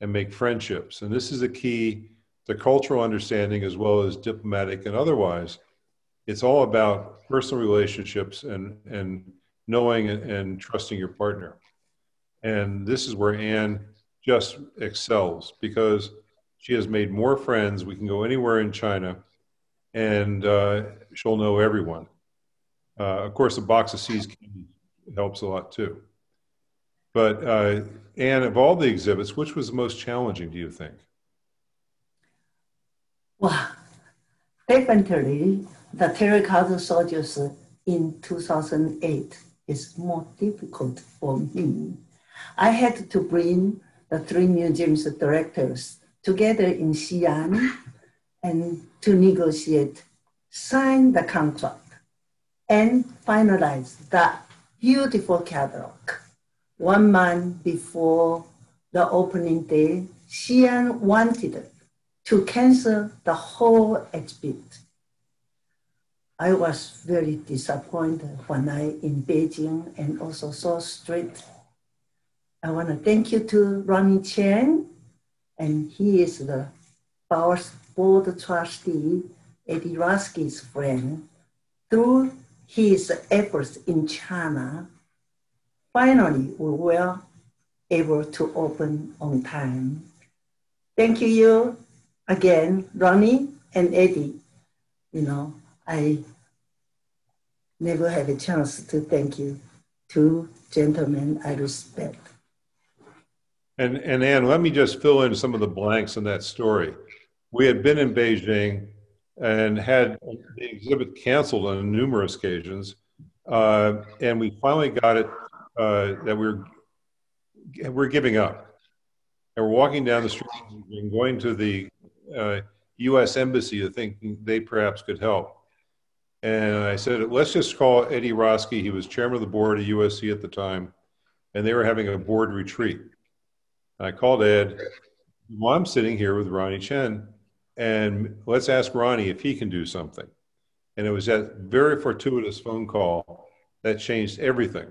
and make friendships. And this is the key to cultural understanding as well as diplomatic and otherwise. It's all about personal relationships and knowing and trusting your partner. And this is where Anne just excels because she has made more friends. We can go anywhere in China and she'll know everyone. Of course, a box of C's candy helps a lot too. But Anne, of all the exhibits, which was the most challenging, do you think? Well, definitely the Terracotta Soldiers in 2008 is more difficult for me. I had to bring the three museums directors together in Xi'an and to negotiate, sign the contract, and finalize that beautiful catalog. 1 month before the opening day, Xi'an wanted to cancel the whole exhibit. I was very disappointed when I in Beijing and also Seoul Street. I want to thank you to Ronnie Chen, and he is the Bowers Board Trustee, Eddie Roski's friend. Through his efforts in China, finally, we were able to open on time. Thank you again, Ronnie and Eddie. You know, I never had a chance to thank you, two gentlemen I respect. And Anne, let me just fill in some of the blanks in that story. We had been in Beijing and had the exhibit canceled on numerous occasions. And we finally got it that we're giving up. And we're walking down the street and going to the US Embassy thinking they perhaps could help. And I said, let's just call Eddie Roski. He was chairman of the board at USC at the time. And they were having a board retreat. And I called Ed. Well, I'm sitting here with Ronnie Chen. And let's ask Ronnie if he can do something. And it was that very fortuitous phone call that changed everything.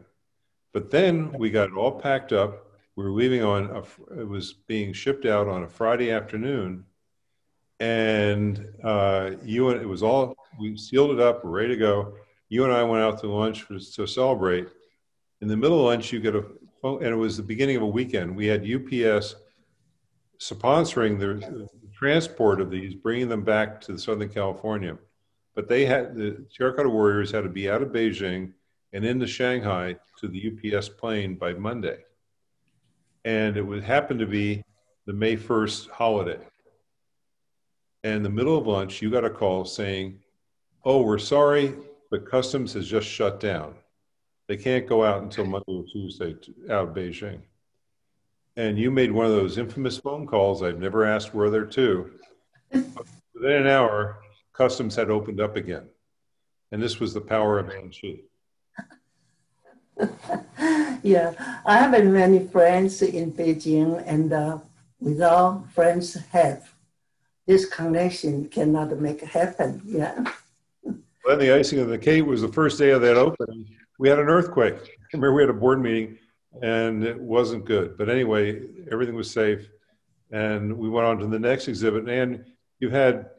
But then we got it all packed up. We were leaving on, it was being shipped out on a Friday afternoon. And it was all, we sealed it up, we're ready to go. You and I went out to lunch to celebrate. In the middle of lunch, you get a phone, and it was the beginning of a weekend. We had UPS sponsoring the transport of these, bringing them back to Southern California. But they had, the Terracotta Warriors had to be out of Beijing and into Shanghai to the UPS plane by Monday. And it would happen to be the May 1st holiday. And in the middle of lunch, you got a call saying, oh, we're sorry, but Customs has just shut down. They can't go out until Monday or Tuesday out of Beijing. And you made one of those infamous phone calls I've never asked where they're to. But within an hour, Customs had opened up again. And this was the power of Anne Shih. Yeah, I have many friends in Beijing, and without friends' help, this connection cannot make it happen. Yeah. Well, the icing on the cake was the first day of that opening. We had an earthquake. I remember we had a board meeting. And it wasn't good. But anyway, everything was safe. And we went on to the next exhibit. And you've had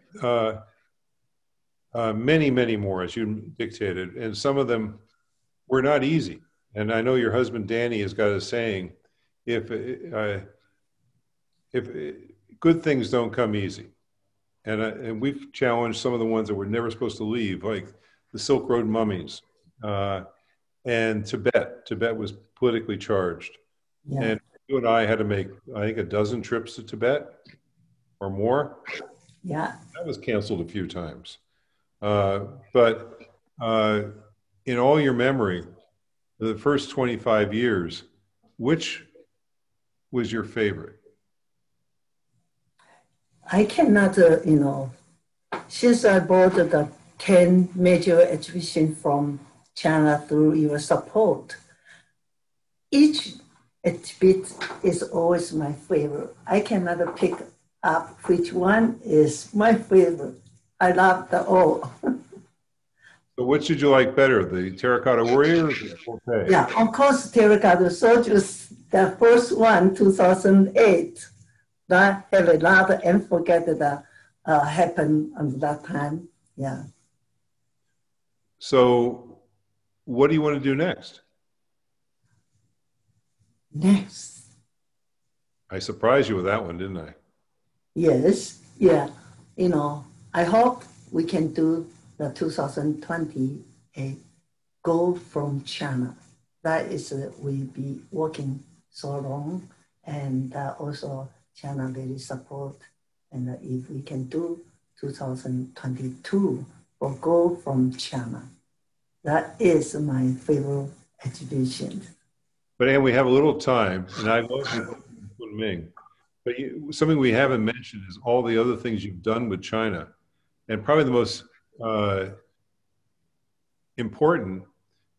many, many more, as you dictated. And some of them were not easy. And I know your husband, Danny, has got a saying, if good things don't come easy. And we've challenged some of the ones that were never supposed to leave, like the Silk Road mummies. And Tibet was politically charged. Yeah. And You and I had to make, I think, a dozen trips to Tibet or more. Yeah. That was canceled a few times. But in all your memory, the first 25 years, which was your favorite? I cannot, since I bought the 10 major exhibitions from China through your support, each exhibit is always my favorite. I cannot pick up which one is my favorite. I love the all. So which did you like better, the Terracotta Warriors? Okay. Yeah, of course, Terracotta Soldiers, the first one, 2008. That had a lot of unforgettable happened at that time, yeah. So what do you want to do next? Next. I surprised you with that one, didn't I? Yes, yeah. I hope we can do the 2020 goal from China. That is, we've been working so long, and also China really support. And if we can do 2022 or go from China, that is my favorite exhibition. But Anne, we have a little time, and I love you, but something we haven't mentioned is all the other things you've done with China. And probably the most important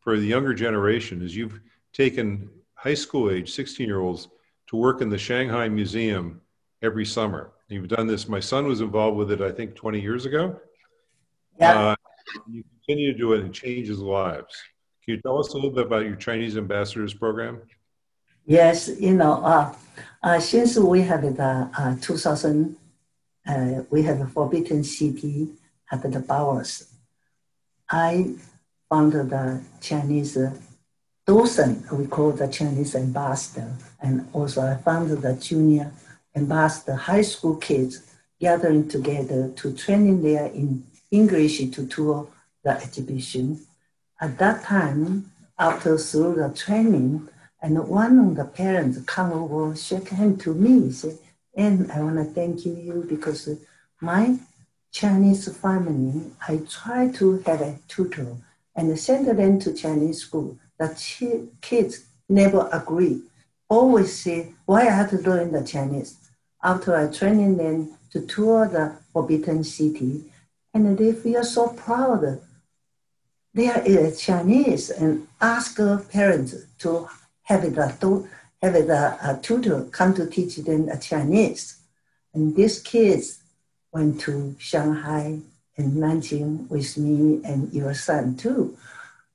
for the younger generation is you've taken high school age 16-year-olds to work in the Shanghai Museum every summer. You've done this. My son was involved with it, I think, 20 years ago. Yeah. You continue to do it, and it changes lives. Can you tell us a little bit about your Chinese ambassadors program? Yes, since we have the 2000, we have a Forbidden City at the Bowers. I founded the Chinese Dosen, we call the Chinese ambassador, and also I founded the junior ambassador high school kids gathering together to training there in English to tour the exhibition. At that time, after through the training, and one of the parents come over, shake hands to me, say, "And I want to thank you because my Chinese family, I try to have a tutor and send them to Chinese school. The kids never agree. Always say, why I have to learn the Chinese." After I training them to tour the Forbidden City, and they feel so proud. They are Chinese and ask parents to have the tutor come to teach them Chinese. And these kids went to Shanghai and Nanjing with me and your son too.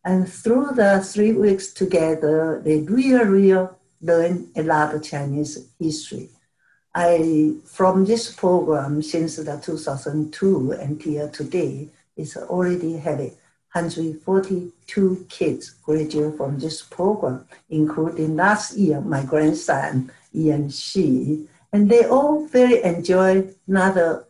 And through the 3 weeks together, they really learn a lot of Chinese history. From this program, since the 2002 until today, it's already having 142 kids graduate from this program, including last year, my grandson, Anne Shih. And they all very enjoy not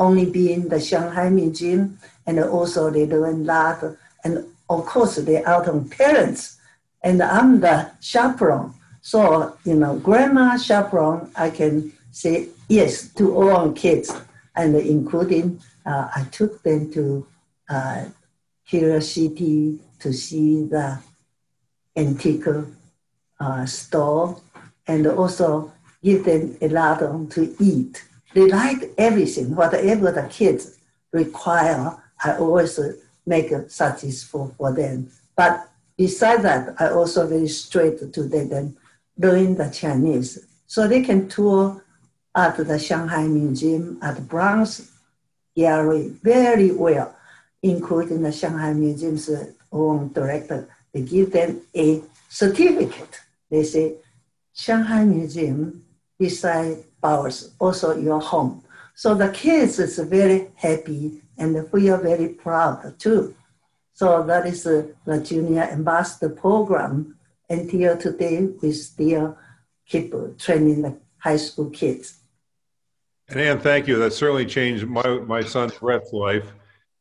only being the Shanghai Museum, and also they learn a lot. And of course, they're out on parents. And I'm the chaperone. So, grandma chaperone, I can say yes to all our kids, and including I took them to Hiroshima to see the antique store, and also give them a lot to eat. They like everything, whatever the kids require, I always make it satisfying for them. But besides that, I also very straight to them learn the Chinese. So they can tour at the Shanghai Museum, at the Bronze Gallery very well, including the Shanghai Museum's own director. They give them a certificate. They say, Shanghai Museum beside ours, also your home. So the kids is very happy, and we are very proud too. So that is the Junior Ambassador Program. Until today, we still keep training the high school kids. And Anne, thank you. That certainly changed my son's breath life.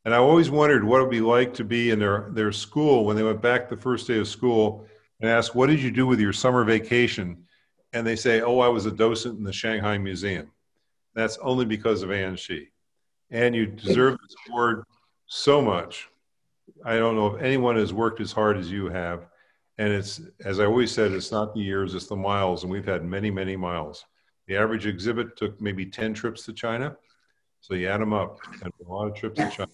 And I always wondered what it would be like to be in their school when they went back the first day of school and asked, what did you do with your summer vacation? and they say, oh, I was a docent in the Shanghai Museum. That's only because of Anne Shih. And you deserve this award so much. I don't know if anyone has worked as hard as you have. And it's, as I always said, it's not the years, it's the miles. And we've had many, many miles. The average exhibit took maybe 10 trips to China. So you add them up, and a lot of trips to China.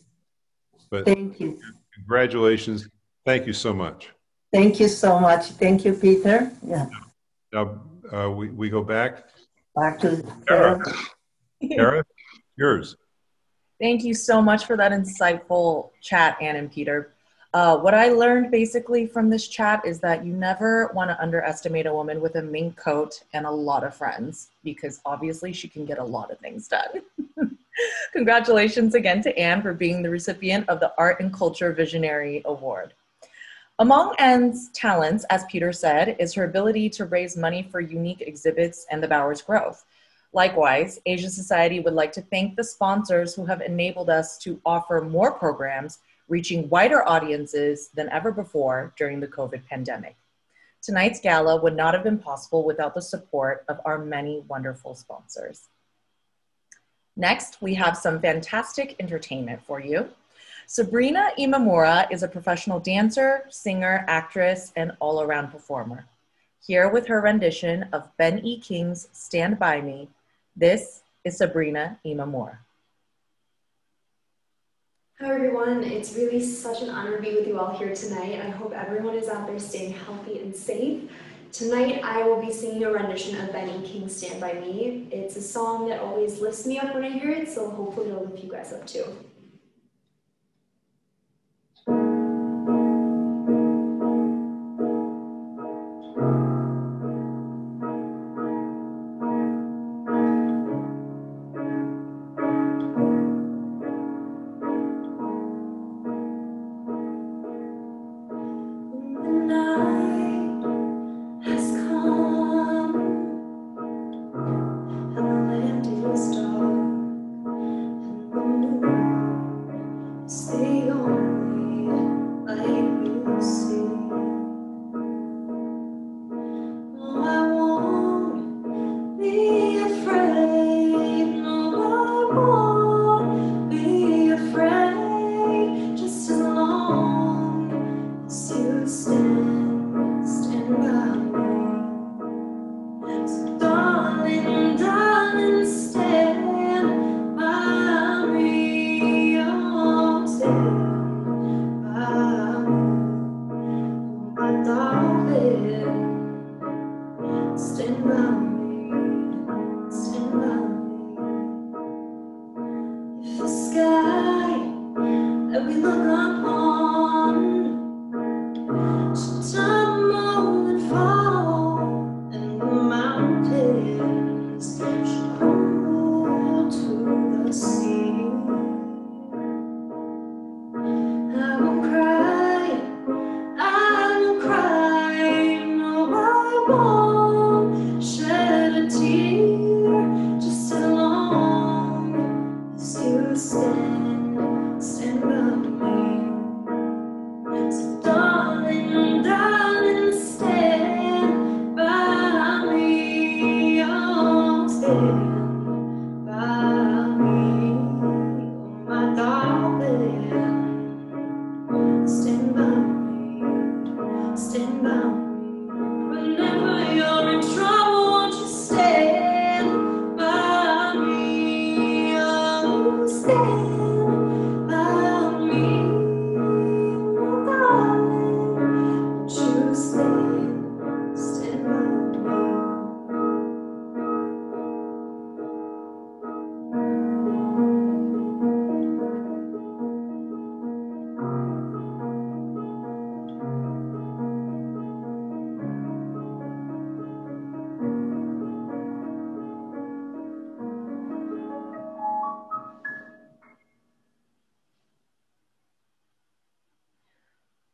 But thank you. Congratulations. Thank you so much. Thank you so much. Thank you, Peter. Yeah. Now we go back. Back to Kara. Kara, yours. Thank you so much for that insightful chat, Anne and Peter. What I learned basically from this chat is that you never want to underestimate a woman with a mink coat and a lot of friends, because obviously she can get a lot of things done. Congratulations again to Anne for being the recipient of the Art and Culture Visionary Award. Among Anne's talents, as Peter said, is her ability to raise money for unique exhibits and the Bowers growth. Likewise, Asia Society would like to thank the sponsors who have enabled us to offer more programs reaching wider audiences than ever before during the COVID pandemic. Tonight's gala would not have been possible without the support of our many wonderful sponsors. Next, we have some fantastic entertainment for you. Sabrina Imamura is a professional dancer, singer, actress, and all-around performer. Here with her rendition of Ben E. King's Stand By Me, this is Sabrina Imamura. Hi everyone, it's really such an honor to be with you all here tonight. I hope everyone is out there staying healthy and safe. Tonight I will be singing a rendition of Ben E. King's Stand By Me. It's a song that always lifts me up when I hear it, so hopefully it'll lift you guys up too.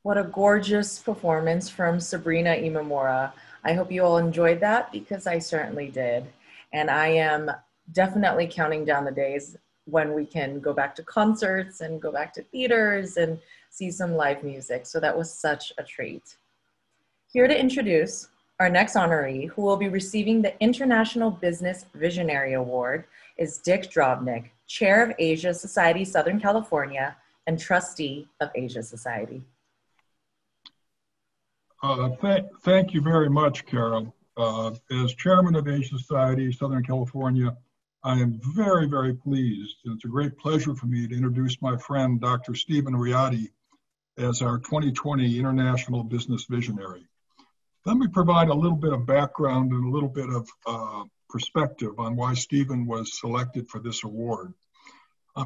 What a gorgeous performance from Sabrina Imamura. I hope you all enjoyed that, because I certainly did. And I am definitely counting down the days when we can go back to concerts and go back to theaters and see some live music. So that was such a treat. Here to introduce Our next honoree, who will be receiving the International Business Visionary Award, is Dick Drobnick, Chair of Asia Society Southern California and Trustee of Asia Society. Thank you very much, Kara. As Chairman of Asia Society Southern California, I am very, very pleased, and it's a great pleasure for me to introduce my friend, Dr. Stephen Riady, as our 2020 International Business Visionary. Let me provide a little bit of background and a little bit of perspective on why Stephen was selected for this award.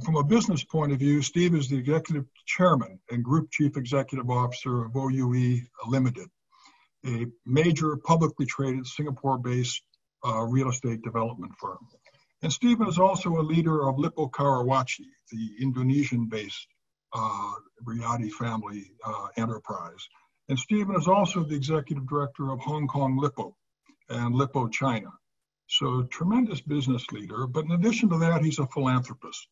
From a business point of view, Steve is the Executive Chairman and Group Chief Executive Officer of OUE Limited, a major publicly traded Singapore-based real estate development firm. And Stephen is also a leader of Lippo Karawaci, the Indonesian-based Riady family enterprise. And Stephen is also the Executive Director of Hong Kong Lippo and Lippo China. So a tremendous business leader, but in addition to that, he's a philanthropist.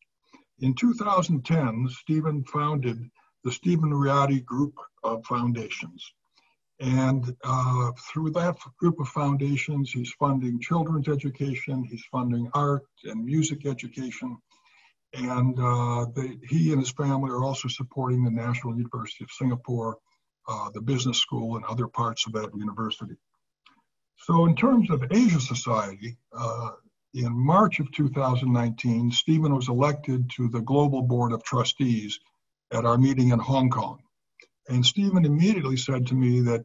In 2010, Stephen founded the Stephen Riady Group of Foundations. And through that group of foundations, he's funding children's education, he's funding art and music education. And he and his family are also supporting the National University of Singapore, the business school, and other parts of that university. So in terms of Asia Society, in March of 2019, Stephen was elected to the Global Board of Trustees at our meeting in Hong Kong. And Stephen immediately said to me that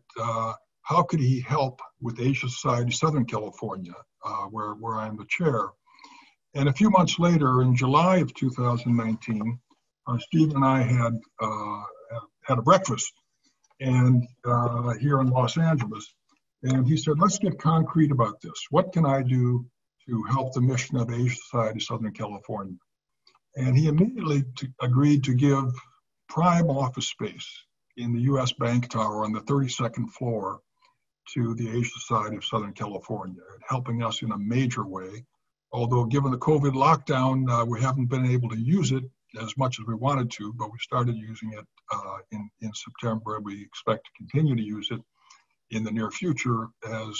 how could he help with Asia Society Southern California, where I'm the chair. And a few months later, in July of 2019, Stephen and I had a breakfast and here in Los Angeles. And he said, let's get concrete about this. What can I do to help the mission of Asia Society Southern California? And he immediately agreed to give prime office space in the US Bank Tower on the 32nd floor to the Asia Society of Southern California, helping us in a major way. Although given the COVID lockdown, we haven't been able to use it as much as we wanted to, but we started using it in September. We expect to continue to use it in the near future as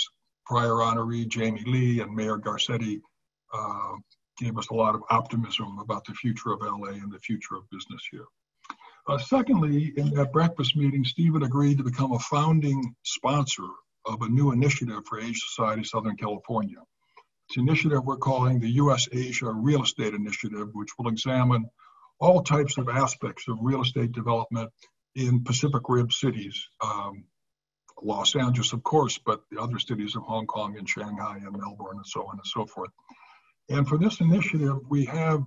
prior honoree Jamie Lee and Mayor Garcetti gave us a lot of optimism about the future of LA and the future of business here. Secondly, in that breakfast meeting, Stephen agreed to become a founding sponsor of a new initiative for Asia Society Southern California. It's an initiative we're calling the US Asia Real Estate Initiative, which will examine all types of aspects of real estate development in Pacific Rib cities, Los Angeles, of course, but the other cities of Hong Kong and Shanghai and Melbourne and so on and so forth. And for this initiative, we have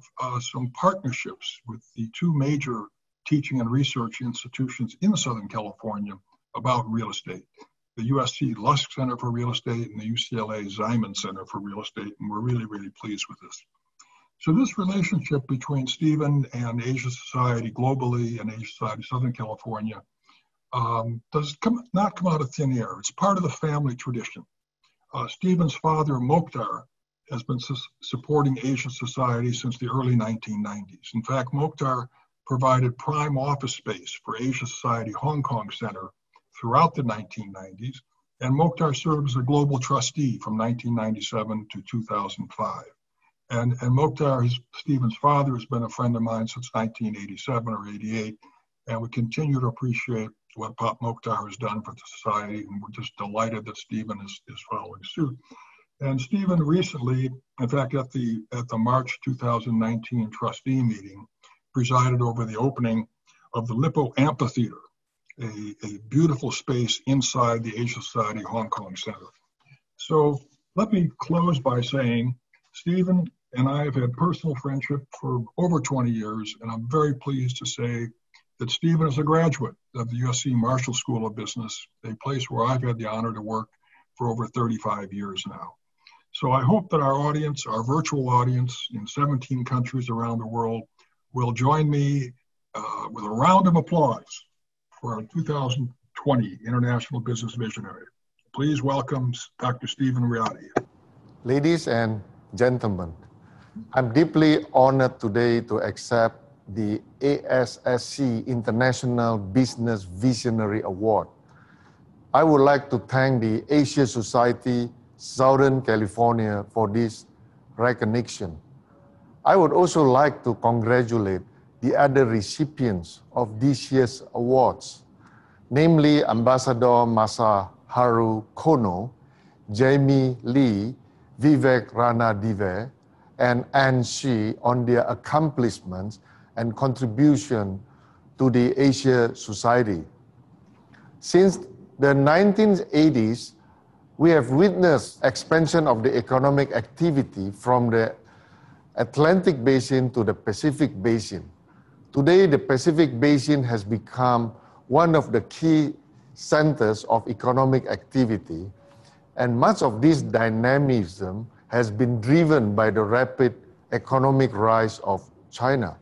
some partnerships with the two major teaching and research institutions in Southern California about real estate, the USC Lusk Center for Real Estate and the UCLA Ziman Center for Real Estate, and we're really, really pleased with this. So this relationship between Stephen and Asia Society globally and Asia Society Southern California does not come out of thin air. It's part of the family tradition. Stephen's father, Mokhtar, has been supporting Asia Society since the early 1990s. In fact, Mokhtar provided prime office space for Asia Society Hong Kong Center throughout the 1990s, and Mokhtar served as a global trustee from 1997 to 2005. And Mokhtar, Stephen's father, has been a friend of mine since 1987 or 88, and we continue to appreciate what Pop Mokhtar has done for the society, and we're just delighted that Stephen is following suit. And Stephen recently, in fact, at the March 2019 trustee meeting, presided over the opening of the Lippo Amphitheater, a beautiful space inside the Asia Society Hong Kong Center. So let me close by saying, Stephen and I have had personal friendship for over 20 years, and I'm very pleased to say that Stephen is a graduate of the USC Marshall School of Business, a place where I've had the honor to work for over 35 years now. So I hope that our audience, our virtual audience in 17 countries around the world, will join me with a round of applause for our 2020 International Business Visionary. Please welcome Dr. Stephen Riady. Ladies and gentlemen, I'm deeply honored today to accept the ASSC International Business Visionary Award. I would like to thank the Asia Society Southern California for this recognition. I would also like to congratulate the other recipients of this year's awards, namely Ambassador Masaharu Kohno, Jamie Lee, Vivek Ranadivé, and Anne Shih on their accomplishments and contribution to the Asia Society. Since the 1980s, we have witnessed expansion of the economic activity from the Atlantic Basin to the Pacific Basin. Today, the Pacific Basin has become one of the key centers of economic activity, and much of this dynamism has been driven by the rapid economic rise of China.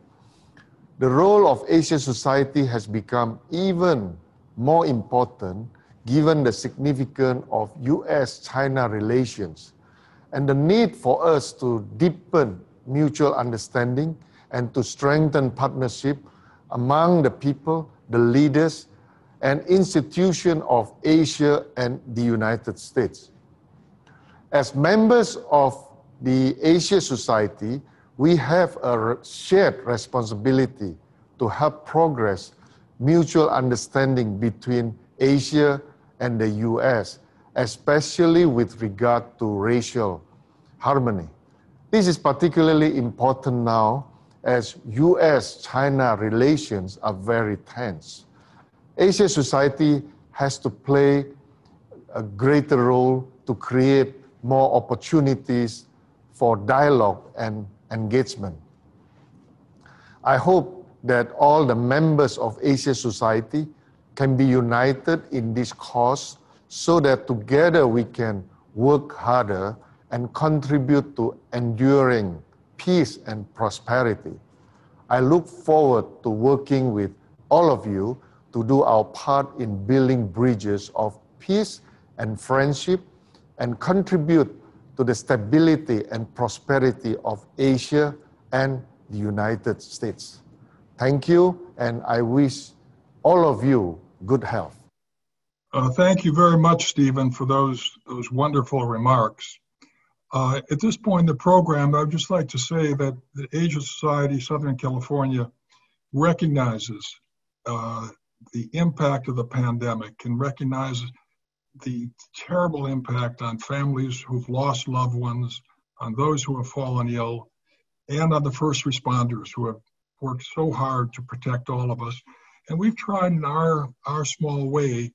The role of Asian society has become even more important given the significance of US-China relations and the need for us to deepen mutual understanding and to strengthen partnership among the people, the leaders, and institutions of Asia and the United States. As members of the Asia Society, we have a shared responsibility to help progress mutual understanding between Asia and the US, especially with regard to racial harmony. This is particularly important now as US-China relations are very tense. Asia Society has to play a greater role to create more opportunities for dialogue and engagement. I hope that all the members of Asia Society can be united in this cause so that together we can work harder and contribute to enduring peace and prosperity. I look forward to working with all of you to do our part in building bridges of peace and friendship and contribute to the stability and prosperity of Asia and the United States. Thank you, and I wish all of you good health. Thank you very much, Stephen, for those wonderful remarks. At this point in the program, I would just like to say that the Asia Society Southern California recognizes the impact of the pandemic and recognizes the terrible impact on families who've lost loved ones, on those who have fallen ill, and on the first responders who have worked so hard to protect all of us. And we've tried in our small way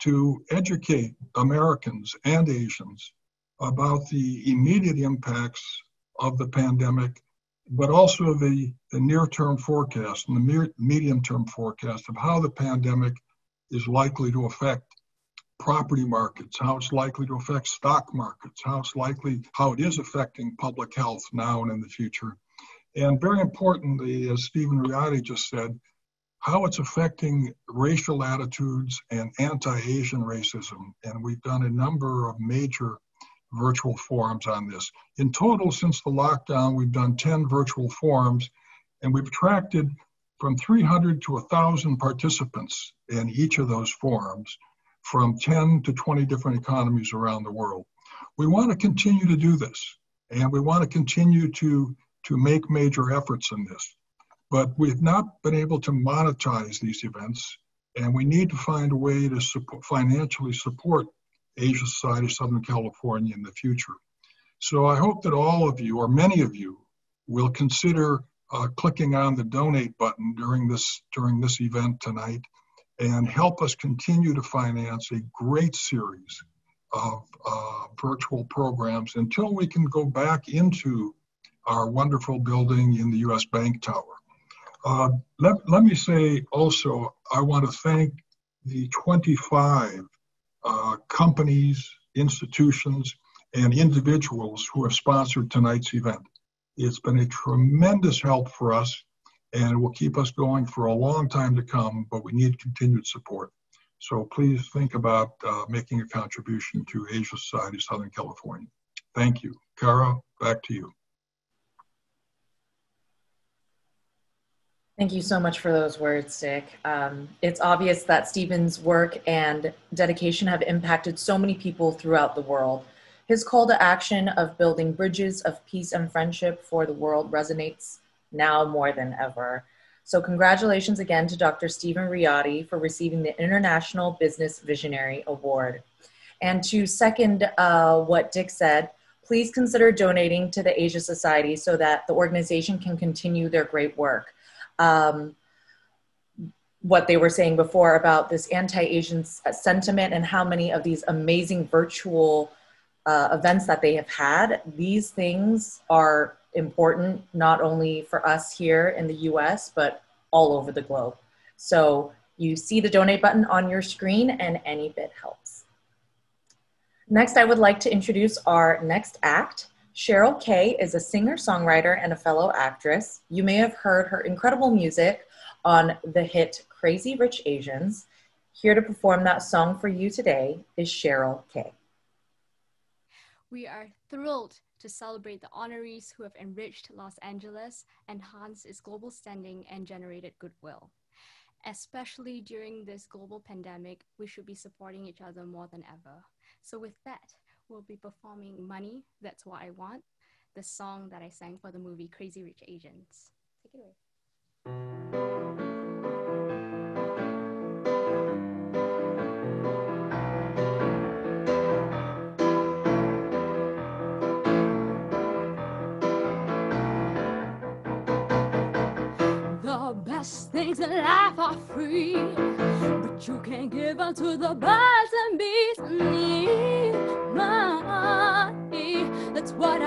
to educate Americans and Asians about the immediate impacts of the pandemic, but also the near-term forecast and the medium-term forecast of how the pandemic is likely to affect property markets, how it's likely to affect stock markets, how it is affecting public health now and in the future. And very importantly, as Stephen Riady just said, how it's affecting racial attitudes and anti-Asian racism. And we've done a number of major virtual forums on this. In total, since the lockdown, we've done 10 virtual forums, and we've attracted from 300 to 1,000 participants in each of those forums, from 10 to 20 different economies around the world. We want to continue to do this, and we want to continue to make major efforts in this. But we've not been able to monetize these events, and we need to find a way to financially support Asia Society Southern California in the future. So I hope that all of you, or many of you, will consider clicking on the donate button during this event tonight, and help us continue to finance a great series of virtual programs until we can go back into our wonderful building in the US Bank Tower. Let me say also, I want to thank the 25 companies, institutions, and individuals who have sponsored tonight's event. It's been a tremendous help for us, and it will keep us going for a long time to come, but we need continued support. So please think about making a contribution to Asia Society Southern California. Thank you. Kara, back to you. Thank you so much for those words, Dick. It's obvious that Stephen's work and dedication have impacted so many people throughout the world. His call to action of building bridges of peace and friendship for the world resonates now more than ever. So congratulations again to Dr. Stephen Riady for receiving the International Business Visionary Award. And to second what Dick said, please consider donating to the Asia Society so that the organization can continue their great work. What they were saying before about this anti-Asian sentiment and how many of these amazing virtual events that they have had, these things are important not only for us here in the US, but all over the globe. So you see the donate button on your screen and any bit helps. Next, I would like to introduce our next act. Cheryl Kay is a singer-songwriter and a fellow actress. You may have heard her incredible music on the hit Crazy Rich Asians. Here to perform that song for you today is Cheryl Kay. We are thrilled to celebrate the honorees who have enriched Los Angeles, enhanced its global standing, and generated goodwill. Especially during this global pandemic, we should be supporting each other more than ever. So with that, we'll be performing Money, That's What I Want, the song that I sang for the movie Crazy Rich Asians. Take it away. Best things in life are free, but you can't give up to the birds and bees. Need money, that's what I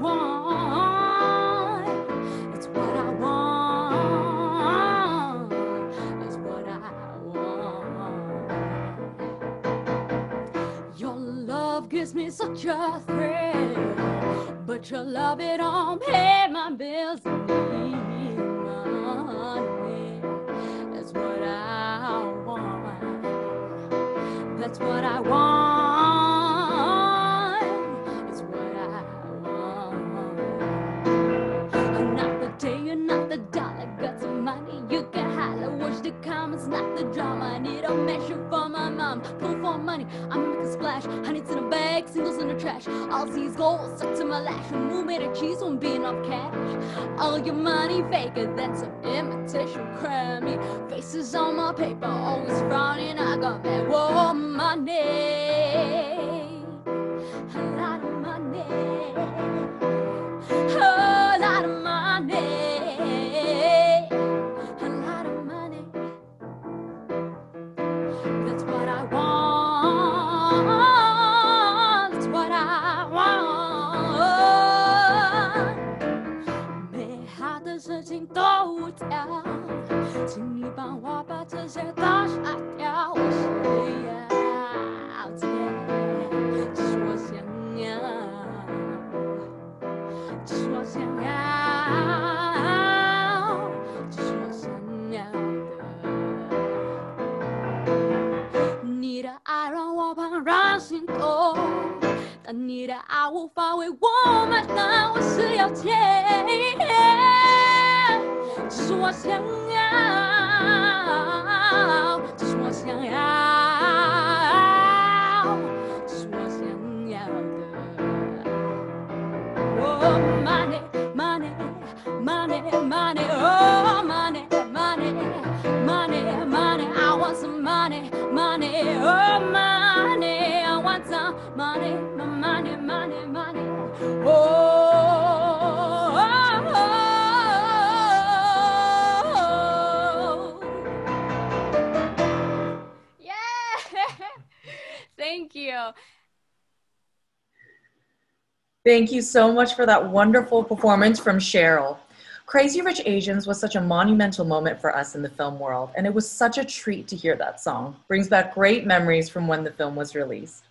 want. It's what I want. It's what I want. Your love gives me such a thrill, but your love it all pay my bills. That's what I want. It's what I want. Not the day and not the dollar. Got some money you can holler. Watch the comments, not the drama. I need a measure for my mom. Pull for money, I'm making a splash. Honey's in a bag, singles in the trash. All these gold stuck to my lash. A move made of cheese won't be enough cash. All your money faker, that's an imitation crammy. Faces on my paper, always frowning. I got mad. Whoa, money, a lot of money, a lot of money. Thank you so much for that wonderful performance from Cheryl. Crazy Rich Asians was such a monumental moment for us in the film world, and it was such a treat to hear that song. Brings back great memories from when the film was released.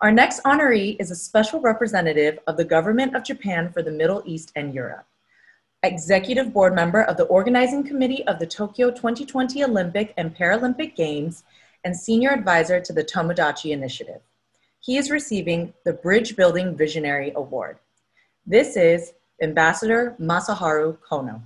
Our next honoree is a special representative of the government of Japan for the Middle East and Europe, executive board member of the organizing committee of the Tokyo 2020 Olympic and Paralympic Games, and senior advisor to the Tomodachi Initiative. He is receiving the Bridge Building Visionary Award. This is Ambassador Masaharu Kohno.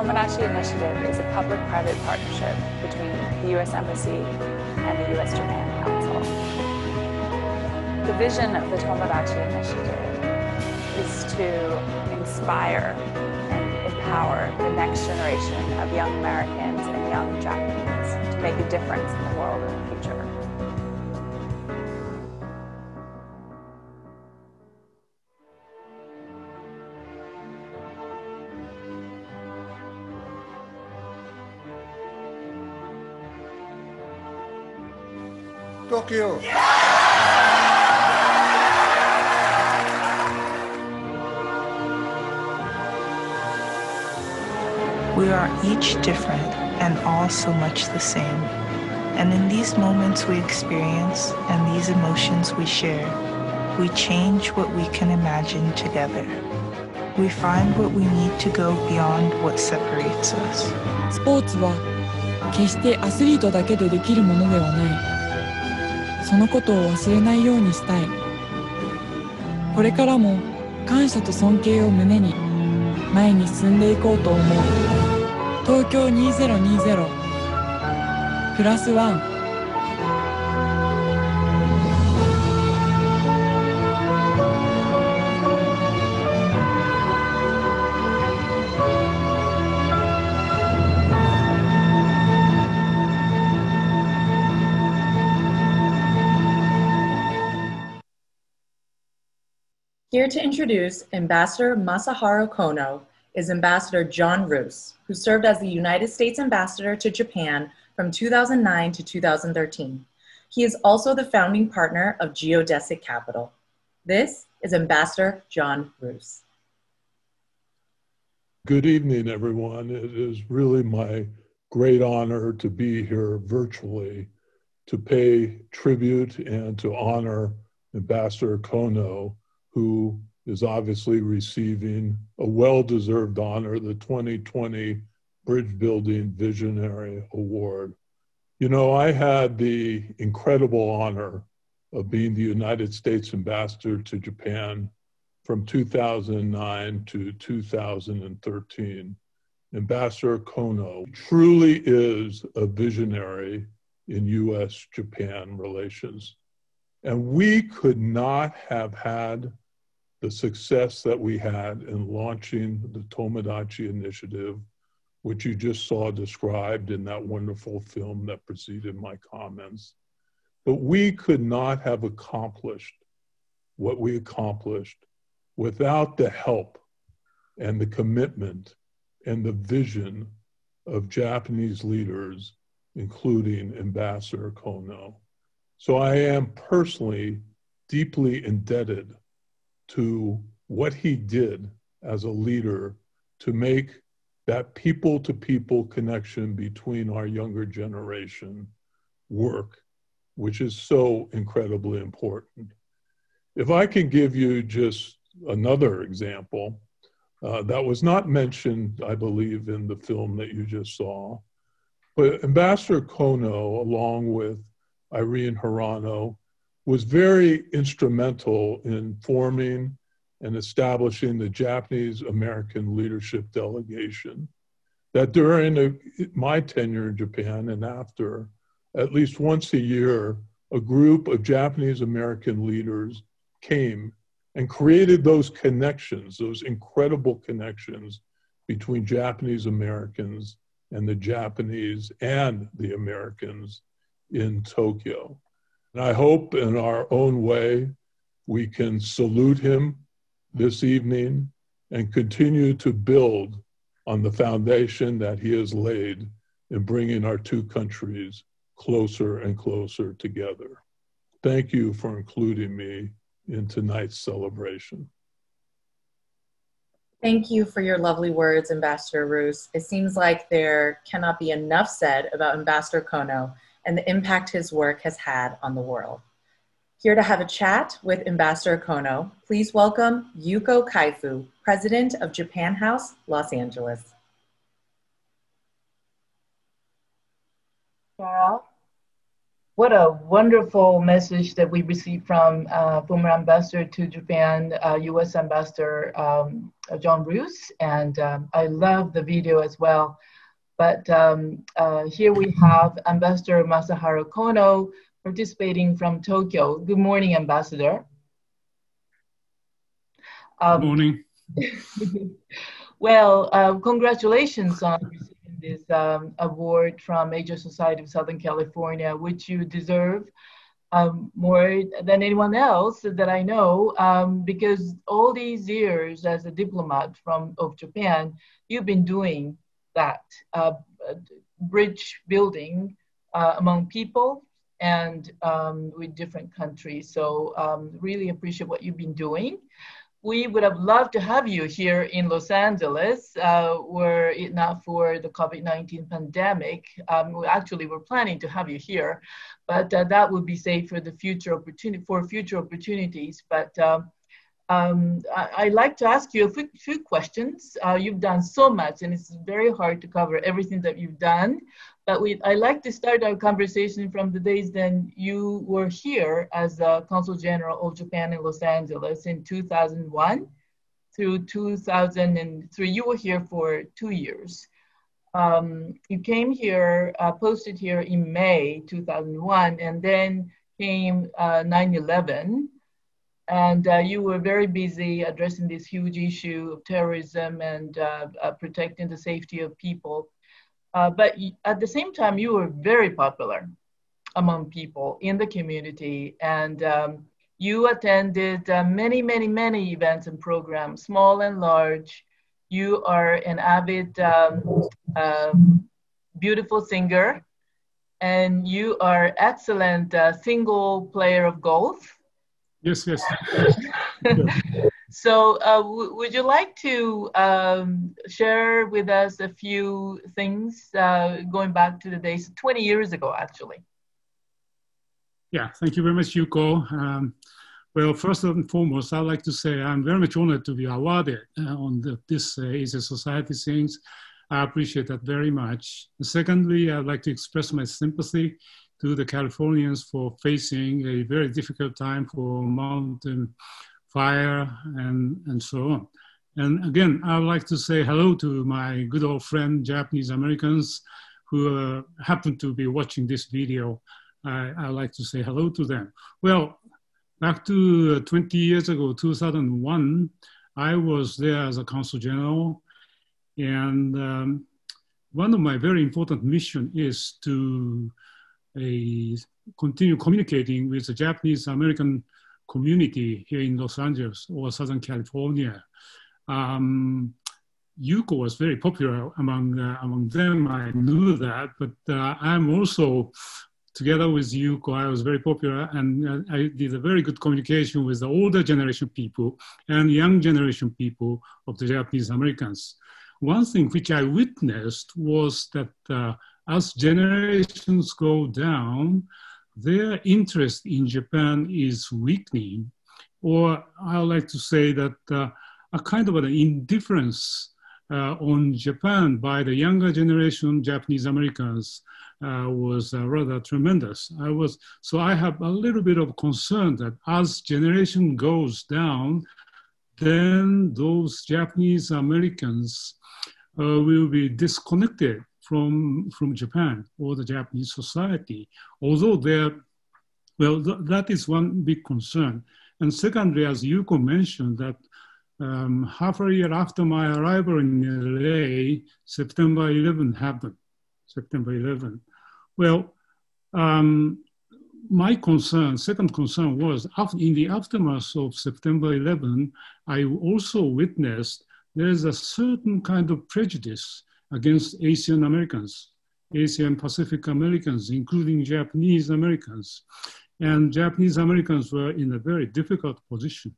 Tomodachi Initiative is a public-private partnership between the U.S. Embassy and the U.S. Japan Council. The vision of the Tomodachi Initiative is to inspire and empower the next generation of young Americans and young Japanese to make a difference in the world in the future. Tokyo. We are each different and all so much the same. And in these moments we experience and these emotions we share, we change what we can imagine together. We find what we need to go beyond what separates us. Sports は決してアスリートだけでできるものではない。そのことを忘れないようにしたい。これからも感謝と尊敬を胸に前に進んでいこうと思う。東京2020プラスワン。Here to introduce Ambassador Masaharu Kohno is Ambassador John Roos, who served as the United States Ambassador to Japan from 2009 to 2013. He is also the founding partner of Geodesic Capital. This is Ambassador John Roos. Good evening, everyone. It is really my great honor to be here virtually to pay tribute and to honor Ambassador Kohno, who is obviously receiving a well-deserved honor, the 2020 Bridge Building Visionary Award. You know, I had the incredible honor of being the United States Ambassador to Japan from 2009 to 2013. Ambassador Kohno truly is a visionary in US-Japan relations. And we could not have had the success that we had in launching the Tomodachi Initiative, which you just saw described in that wonderful film that preceded my comments. But we could not have accomplished what we accomplished without the help and the commitment and the vision of Japanese leaders, including Ambassador Kohno. So I am personally deeply indebted to what he did as a leader to make that people-to-people connection between our younger generation work, which is so incredibly important. If I can give you just another example that was not mentioned, I believe, in the film that you just saw, but Ambassador Kohno, along with Irene Hirano, was very instrumental in forming and establishing the Japanese American Leadership Delegation that during my tenure in Japan and after, at least once a year, a group of Japanese American leaders came and created those connections, those incredible connections between Japanese Americans and the Japanese and the Americans in Tokyo. And I hope in our own way, we can salute him this evening and continue to build on the foundation that he has laid in bringing our two countries closer and closer together. Thank you for including me in tonight's celebration. Thank you for your lovely words, Ambassador Roos. It seems like there cannot be enough said about Ambassador Kohno and the impact his work has had on the world. Here to have a chat with Ambassador Kohno, please welcome Yuko Kaifu, President of Japan House, Los Angeles. Carol, What a wonderful message that we received from former ambassador to Japan, US ambassador John Roos, and I love the video as well. But here we have Ambassador Masaharu Kohno participating from Tokyo. Good morning, Ambassador. Good morning. Well, congratulations on receiving this award from Asia Society of Southern California, which you deserve more than anyone else that I know, because all these years as a diplomat of Japan, you've been doing that, bridge building among people and with different countries. So really appreciate what you've been doing. We would have loved to have you here in Los Angeles were it not for the COVID-19 pandemic. We were planning to have you here, but that would be safe for the future opportunities. But I'd like to ask you a few questions. You've done so much, and it's very hard to cover everything that you've done. But I'd like to start our conversation from the days then you were here as Consul General of Japan in Los Angeles in 2001 through 2003. You were here for 2 years. You came here, posted here in May 2001, and then came 9/11. And you were very busy addressing this huge issue of terrorism and protecting the safety of people. But at the same time, you were very popular among people in the community. And you attended many, many, many events and programs, small and large. You are an avid, beautiful singer. And you are excellent single player of golf. Yes, yes. So would you like to share with us a few things going back to the days 20 years ago, actually? Yeah, thank you very much, Yuko. Well, first and foremost, I'd like to say I'm very much honored to be awarded on this Asia Society things. I appreciate that very much. Secondly, I'd like to express my sympathy to the Californians for facing a very difficult time for mountain fire and so on. And again, I would like to say hello to my good old friend, Japanese Americans, who happen to be watching this video. I'd like to say hello to them. Well, back to 20 years ago, 2001, I was there as a Consul General. And one of my very important missions is to continue communicating with the Japanese American community here in Los Angeles or Southern California. Yuko was very popular among them, I knew that, but I'm also, together with Yuko, I was very popular and I did a very good communication with the older generation people and young generation people of the Japanese Americans. One thing which I witnessed was that as generations go down, their interest in Japan is weakening, or I would like to say that a kind of an indifference on Japan by the younger generation Japanese Americans was rather tremendous. So I have a little bit of concern that as generation goes down, then those Japanese Americans will be disconnected from Japan or the Japanese society, although that is one big concern. And secondly, as Yuko mentioned, that half a year after my arrival in LA, September 11 happened, September 11. Well, my concern, second concern was in the aftermath of September 11, I also witnessed there's a certain kind of prejudice against Asian Americans, Asian Pacific Americans, including Japanese Americans. And Japanese Americans were in a very difficult position.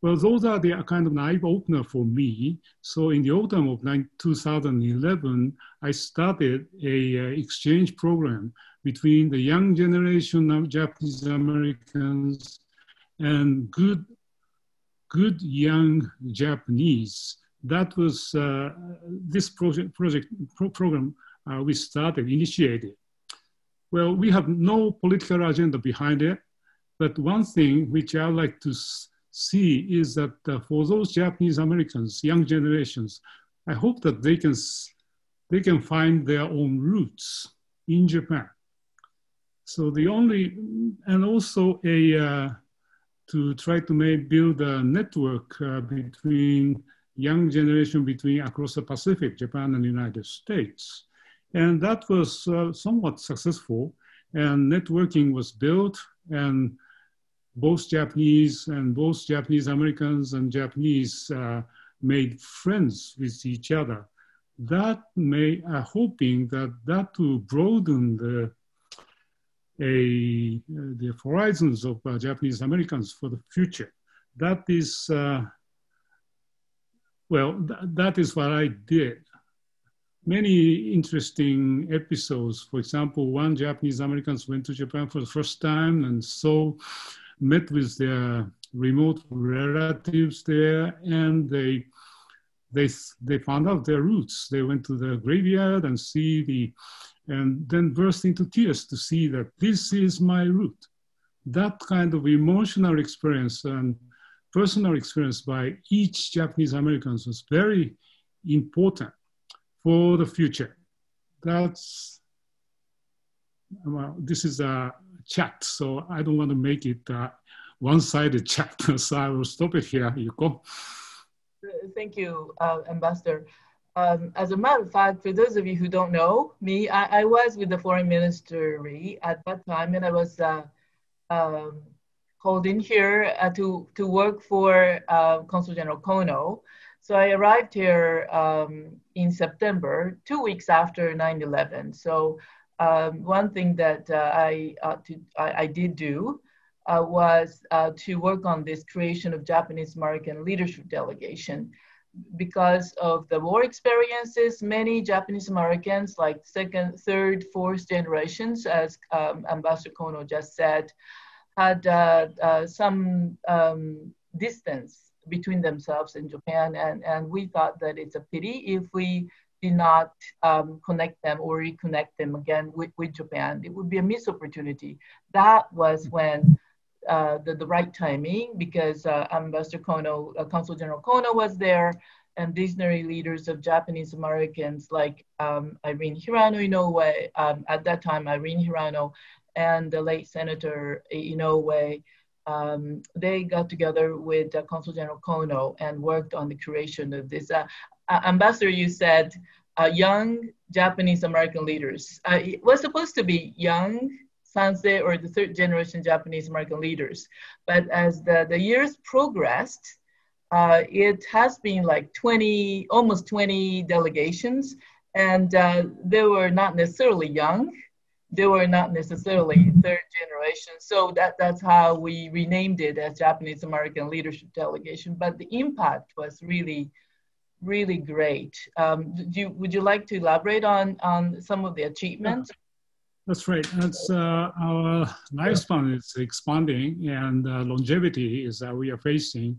Well, those are the kind of an eye-opener for me. So in the autumn of 2011, I started an exchange program between the young generation of Japanese Americans and good young Japanese. That was this program we initiated. Well, we have no political agenda behind it. But one thing which I like to see is that for those Japanese Americans, young generations, I hope that they can find their own roots in Japan. So the only, and also a, to try to build a network between young generation across the Pacific, Japan and the United States. And that was somewhat successful, and networking was built, and both Japanese Americans and Japanese made friends with each other. That may, hoping that that will broaden the horizons of Japanese Americans for the future. That is, well, that is what I did. Many interesting episodes. For example, one Japanese Americans went to Japan for the first time and so met with their remote relatives there, and they found out their roots. They went to the graveyard and and then burst into tears to see that this is my root. That kind of emotional experience and personal experience by each Japanese American was very important for the future. That's, well, this is a chat, so I don't want to make it one-sided chat, so I will stop it here, Yuko. Thank you, Ambassador. As a matter of fact, for those of you who don't know me, I was with the Foreign Ministry at that time, and I was called in here to work for Consul General Kohno. So I arrived here in September, 2 weeks after 9/11. So one thing that I did do was to work on this creation of Japanese American Leadership Delegation. Because of the war experiences, many Japanese Americans, like second, third, fourth generations, as Ambassador Kohno just said, had some distance between themselves and Japan, and we thought that it's a pity if we did not connect them or reconnect them again with Japan. It would be a missed opportunity. That was when the right timing, because Ambassador Kohno, Consul General Kohno was there, and visionary leaders of Japanese Americans like Irene Hirano, Inoue, at that time Irene Hirano, and the late Senator Inoue, they got together with Consul General Kohno and worked on the creation of this. Ambassador, you said young Japanese American leaders. It was supposed to be young Sansei or the third generation Japanese American leaders. But as the years progressed, it has been like 20, almost 20 delegations, and they were not necessarily young. They were not necessarily third generation. So that's how we renamed it as Japanese American Leadership Delegation. But the impact was really, really great. Would you like to elaborate on some of the achievements? That's right. That's our lifespan is expanding, and longevity is that we are facing.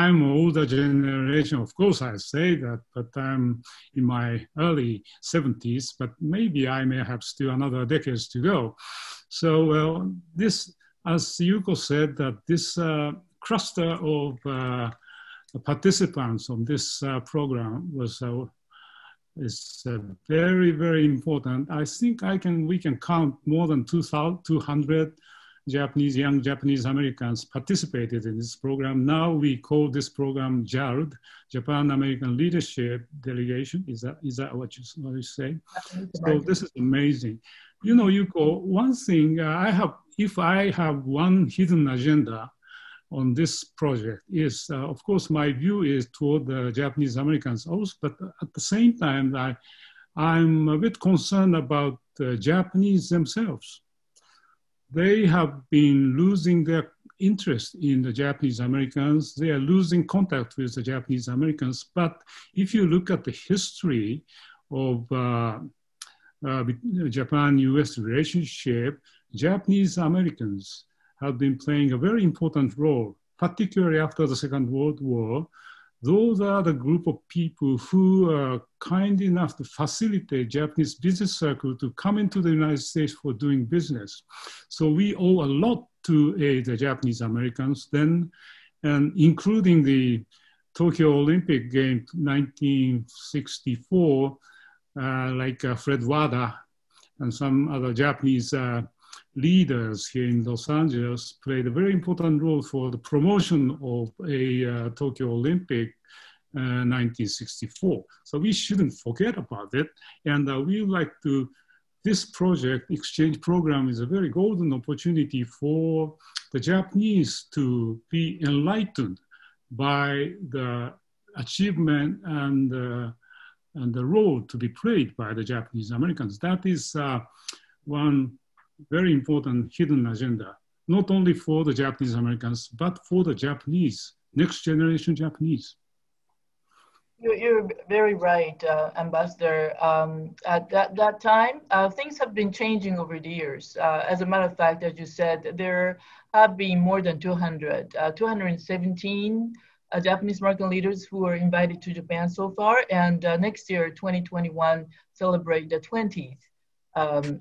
I'm an older generation, of course I say that, but I'm in my early 70s, but maybe I may have still another decade to go. So this, as Yuko said, that this cluster of participants on this program was is very, very important. I think we can count more than 200 young Japanese Americans participated in this program. Now we call this program JALD, Japan American Leadership Delegation. Is that what you say? So this is amazing. You know, Yuko, one thing if I have one hidden agenda on this project is, of course, my view is toward the Japanese Americans also, but at the same time, I'm a bit concerned about the Japanese themselves. They have been losing their interest in the Japanese Americans. They are losing contact with the Japanese Americans. But if you look at the history of Japan-US relationship, Japanese Americans have been playing a very important role, particularly after the Second World War. Those are the group of people who are kind enough to facilitate Japanese business circle to come into the United States for doing business. So we owe a lot to the Japanese Americans then, and including the Tokyo Olympic game 1964, like Fred Wada and some other Japanese leaders here in Los Angeles played a very important role for the promotion of a Tokyo Olympic 1964. So we shouldn't forget about it. And we like to, this project exchange program is a very golden opportunity for the Japanese to be enlightened by the achievement and the role to be played by the Japanese Americans. That is one very important hidden agenda, not only for the Japanese Americans, but for the Japanese, next generation Japanese. You're very right, Ambassador. At that time, things have been changing over the years. As a matter of fact, as you said, there have been more than 217 Japanese American leaders who are invited to Japan so far. And next year, 2021, celebrate the 20th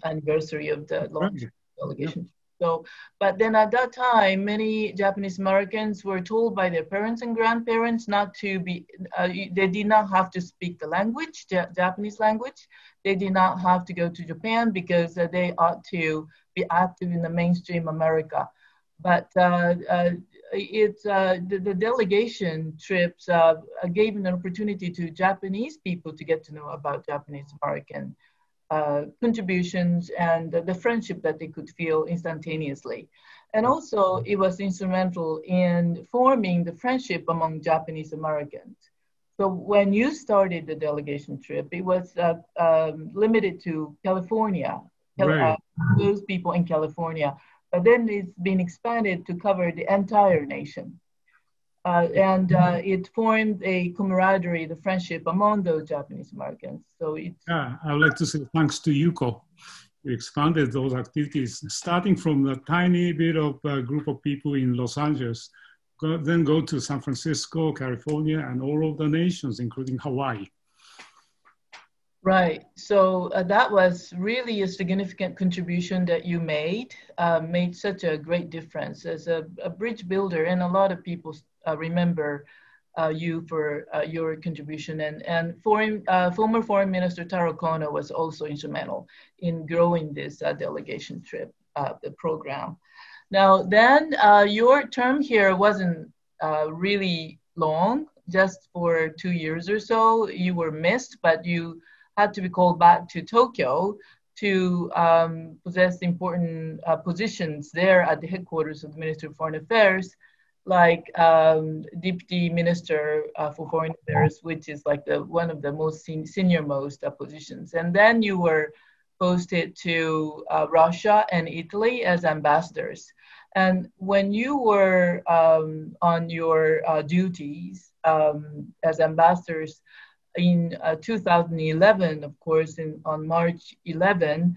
anniversary of the launch delegation. Yeah. So, but then at that time, many Japanese Americans were told by their parents and grandparents not to be, they did not have to speak the language, the Japanese language. They did not have to go to Japan because they ought to be active in the mainstream America. But the delegation trips gave an opportunity to Japanese people to get to know about Japanese American contributions and the friendship that they could feel instantaneously. And also it was instrumental in forming the friendship among Japanese Americans. So when you started the delegation trip, it was limited to California, right. Those people in California, but then it's been expanded to cover the entire nation. And it formed a camaraderie, the friendship among those Japanese Americans. So it's... Yeah, I would like to say thanks to Yuko. We expanded those activities, starting from a tiny bit of a group of people in Los Angeles, then go to San Francisco, California, and all of the nations, including Hawaii. Right. So that was really a significant contribution that you made, made such a great difference as a bridge builder, and a lot of people remember you for your contribution. And former Foreign Minister Taro Kono was also instrumental in growing this delegation trip, the program. Now then, your term here wasn't really long, just for 2 years or so. You were missed, but you had to be called back to Tokyo to possess important positions there at the headquarters of the Ministry of Foreign Affairs, like Deputy Minister for Foreign Affairs, which is like one of the most senior-most positions. And then you were posted to Russia and Italy as ambassadors. And when you were on your duties as ambassadors in 2011, of course, on March 11,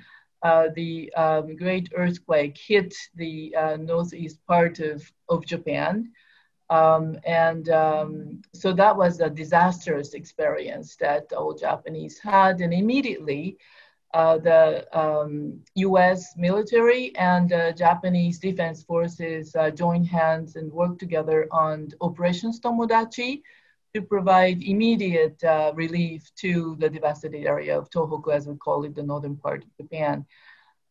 the great earthquake hit the northeast part of Japan. So that was a disastrous experience that all Japanese had. And immediately, the US military and Japanese Defense Forces joined hands and worked together on Operation Tomodachi to provide immediate relief to the devastated area of Tohoku, as we call it, the northern part of Japan.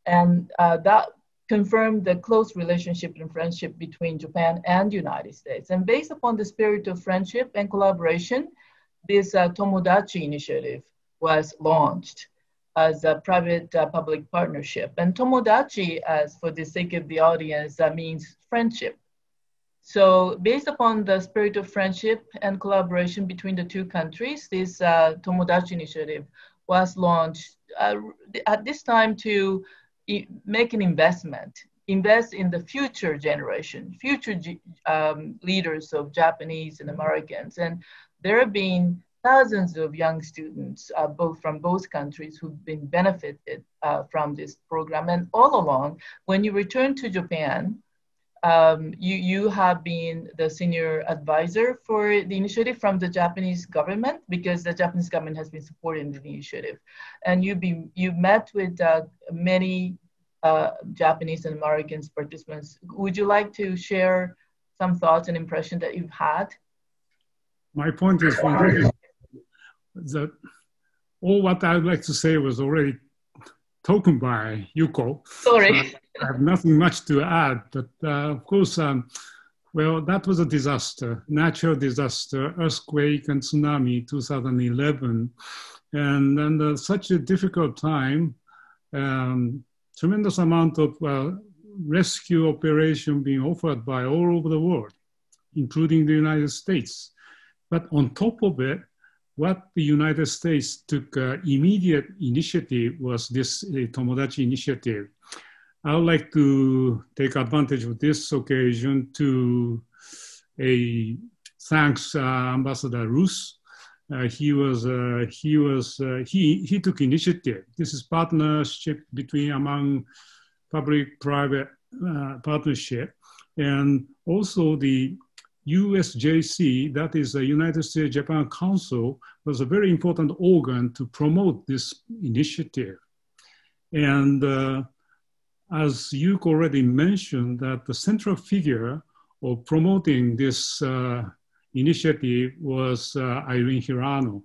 And that confirmed the close relationship and friendship between Japan and the United States. And based upon the spirit of friendship and collaboration, this Tomodachi Initiative was launched as a private-public partnership. And Tomodachi, as for the sake of the audience, means friendship. So based upon the spirit of friendship and collaboration between the two countries, this Tomodachi Initiative was launched at this time to make an invest in the future generation, future leaders of Japanese and Americans. And there have been thousands of young students from both countries who've been benefited from this program. And all along, when you return to Japan, You have been the senior advisor for the initiative from the Japanese government, because the Japanese government has been supporting the initiative. And you've met with many Japanese and American participants. Would you like to share some thoughts and impression that you've had? My point is that all what I would like to say was already spoken by Yuko. Sorry. I have nothing much to add, but of course, well, that was a disaster, natural disaster, earthquake and tsunami 2011. And under such a difficult time, tremendous amount of rescue operation being offered by all over the world, including the United States. But on top of it, what the United States took immediate initiative was this Tomodachi Initiative. I would like to take advantage of this occasion to thanks Ambassador Roos. He took initiative. This is partnership between among public-private partnership, and also the USJC, that is the United States Japan Council, was a very important organ to promote this initiative. And as Yuko already mentioned, that the central figure of promoting this initiative was Irene Hirano.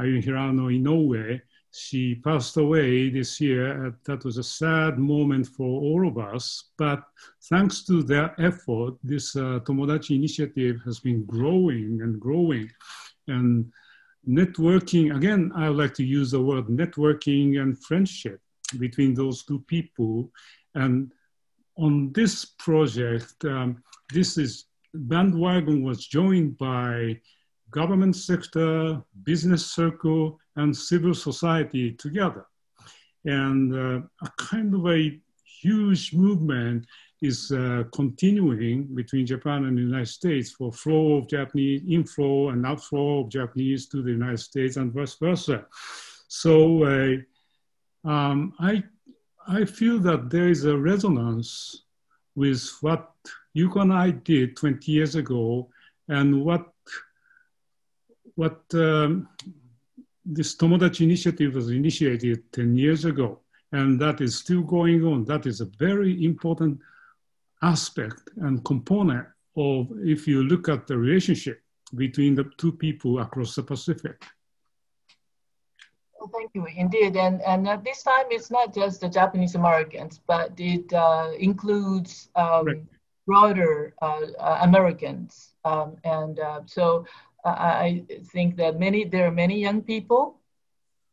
Irene Hirano in Norway, she passed away this year. That was a sad moment for all of us, but thanks to their effort, this Tomodachi Initiative has been growing and growing. And networking, again, I would like to use the word networking and friendship between those two people. And on this project, bandwagon was joined by government sector, business circle, and civil society together. And a kind of a huge movement is continuing between Japan and the United States for flow of Japanese, inflow and outflow of Japanese to the United States and vice versa. So I feel that there is a resonance with what Yuko and I did 20 years ago and what this Tomodachi Initiative was initiated 10 years ago, and that is still going on. That is a very important aspect and component of, if you look at the relationship between the two people across the Pacific. Well, thank you, indeed. And at this time, it's not just the Japanese Americans, but it includes broader Americans. So I think that there are many young people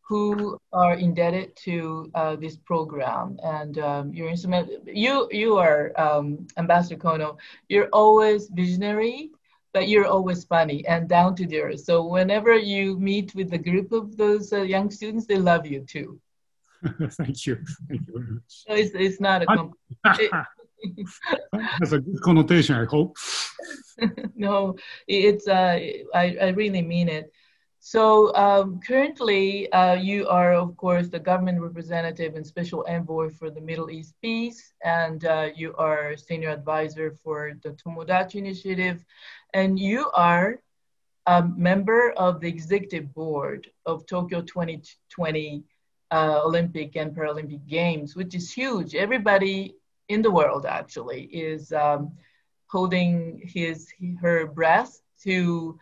who are indebted to this program. And you are, Ambassador Kohno, you're always visionary, but you're always funny and down to the earth. So whenever you meet with a group of those young students, they love you too. Thank you. Thank you very much. So it's not a compliment. That's a good connotation, I hope. No, it's I really mean it. So currently, you are, of course, the government representative and special envoy for the Middle East peace, and you are senior advisor for the Tomodachi Initiative, and you are a member of the executive board of Tokyo 2020 Olympic and Paralympic Games, which is huge. Everybody in the world actually is holding her breath to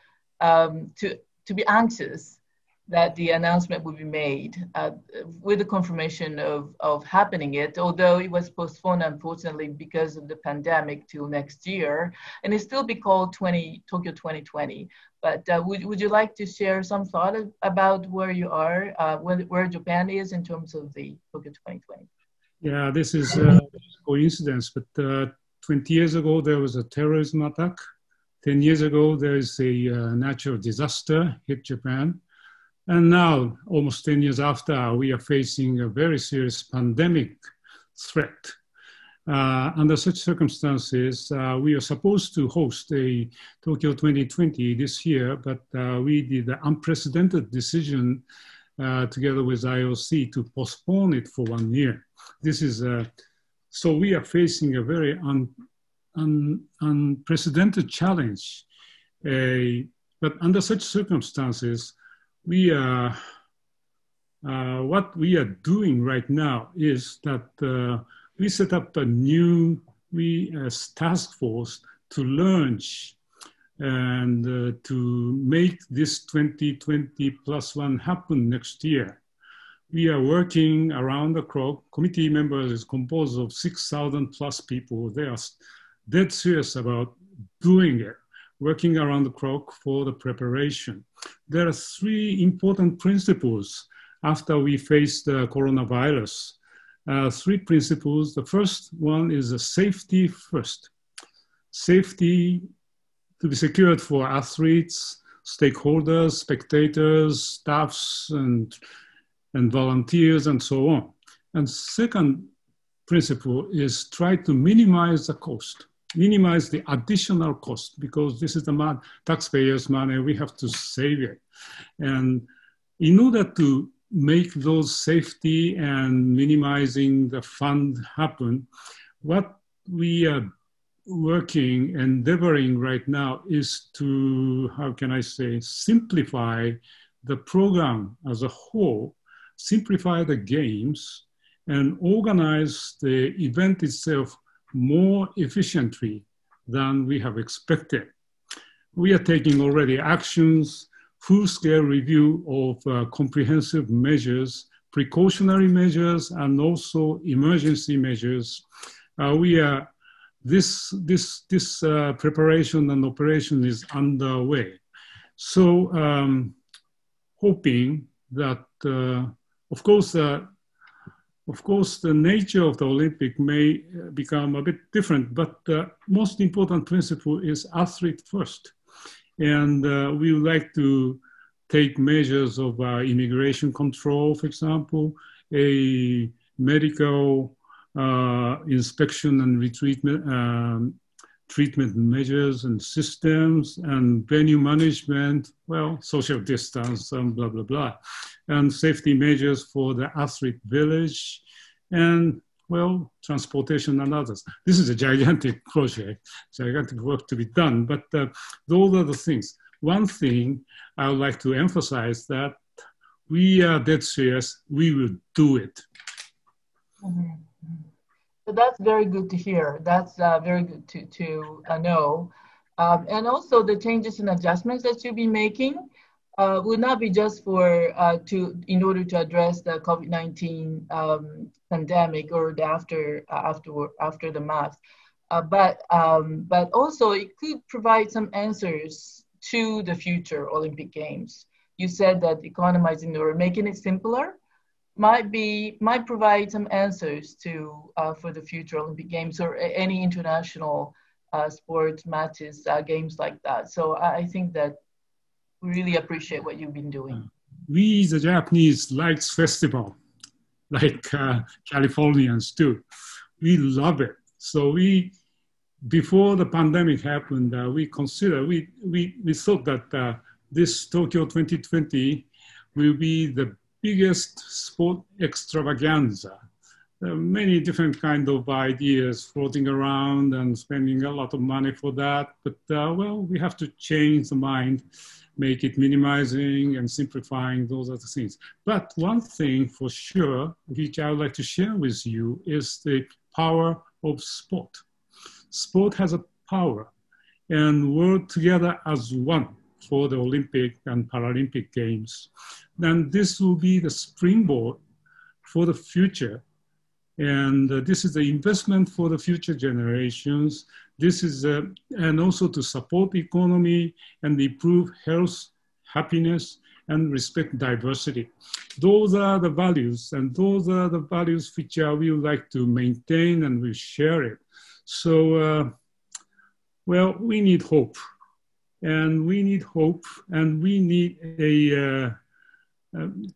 be anxious that the announcement would be made with the confirmation of happening it, although it was postponed, unfortunately, because of the pandemic till next year. And it still be called Tokyo 2020. But would you like to share some thought about where you are, where Japan is in terms of the Tokyo 2020? Yeah, this is a coincidence, but 20 years ago, there was a terrorism attack. 10 years ago, there is a natural disaster hit Japan. And now, almost 10 years after, we are facing a very serious pandemic threat. Under such circumstances, we are supposed to host a Tokyo 2020 this year, but we did an unprecedented decision together with IOC to postpone it for 1 year. So we are facing a very unprecedented challenge. But under such circumstances, we are, what we are doing right now is that we set up a new task force to launch and to make this 2020+1 happen next year. We are working around the clock. Committee members is composed of 6,000+ people. They are dead serious about doing it, working around the clock for the preparation. There are three important principles after we face the coronavirus. Three principles. The first one is the safety first. Safety to be secured for athletes, stakeholders, spectators, staffs, and volunteers, and so on. And second principle is try to minimize the cost, minimize the additional cost, because this is the taxpayers' money, we have to save it. And in order to make those safety and minimizing the fund happen, what we are working, endeavoring right now is to, how can I say, simplify the program as a whole, simplify the games, and organize the event itself more efficiently than we have expected. We are taking already actions, full-scale review of comprehensive measures, precautionary measures, and also emergency measures. We are this preparation and operation is underway. So hoping that, of course, the nature of the Olympic may become a bit different, but the most important principle is athlete first. And we would like to take measures of immigration control, for example, a medical inspection and retreatment treatment measures and systems, and venue management, well, social distance and blah, blah, blah, and safety measures for the athlete village, and, well, transportation and others. This is a gigantic project, gigantic work to be done, but those are the things. One thing I would like to emphasize that we are dead serious, we will do it. Mm-hmm. So that's very good to hear. That's very good to know. And also the changes and adjustments that you'll be making would not be just for in order to address the COVID-19 pandemic or the after the math, but also it could provide some answers to the future Olympic Games. You said that economizing or making it simpler might provide some answers to for the future Olympic Games or any international sports matches, games like that. So I think that we really appreciate what you've been doing. We, the Japanese, like festival, like Californians too. We love it. So we, before the pandemic happened, we thought that this Tokyo 2020 will be the biggest sport extravaganza. There are many different kind of ideas floating around and spending a lot of money for that. But well, we have to change the mind, make it minimizing and simplifying, those other things. But one thing for sure, which I would like to share with you, is the power of sport. Sport has a power, and work together as one for the Olympic and Paralympic Games. Then this will be the springboard for the future. And this is the investment for the future generations. This is, and also to support the economy and improve health, happiness, and respect diversity. Those are the values, and those are the values which we would like to maintain, and we share it. So, well, we need hope. And we need hope, and we need a,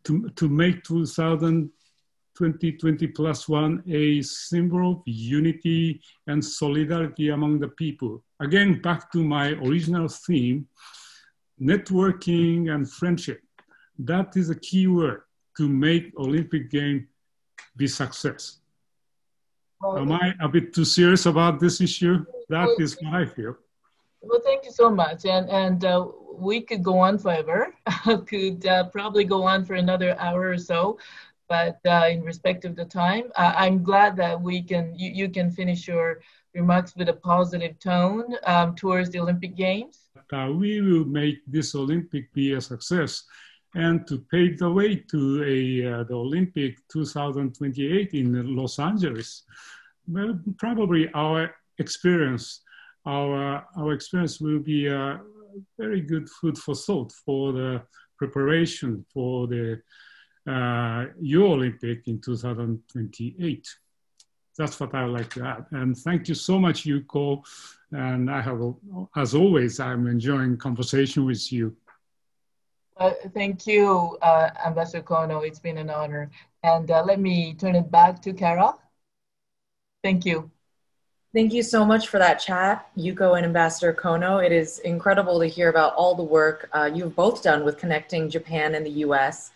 to make 2020+1 a symbol of unity and solidarity among the people. Again, back to my original theme, networking and friendship. That is a key word to make Olympic Games be success. Well, am I a bit too serious about this issue? That is what I feel. Well, thank you so much. And we could go on forever. could probably go on for another hour or so. But in respect of the time, I'm glad that we can, you can finish your remarks with a positive tone towards the Olympic Games. We will make this Olympic be a success, and to pave the way to the Olympic 2028 in Los Angeles. Well, probably our experience will be a very good food for thought for the preparation for the Euro Olympic in 2028. That's what I would like to add. And thank you so much, Yuko. And I have, as always, I'm enjoying conversation with you. Thank you, Ambassador Kohno. It's been an honor. And let me turn it back to Kara. Thank you. Thank you so much for that chat, Yuko and Ambassador Kohno. It is incredible to hear about all the work you've both done with connecting Japan and the US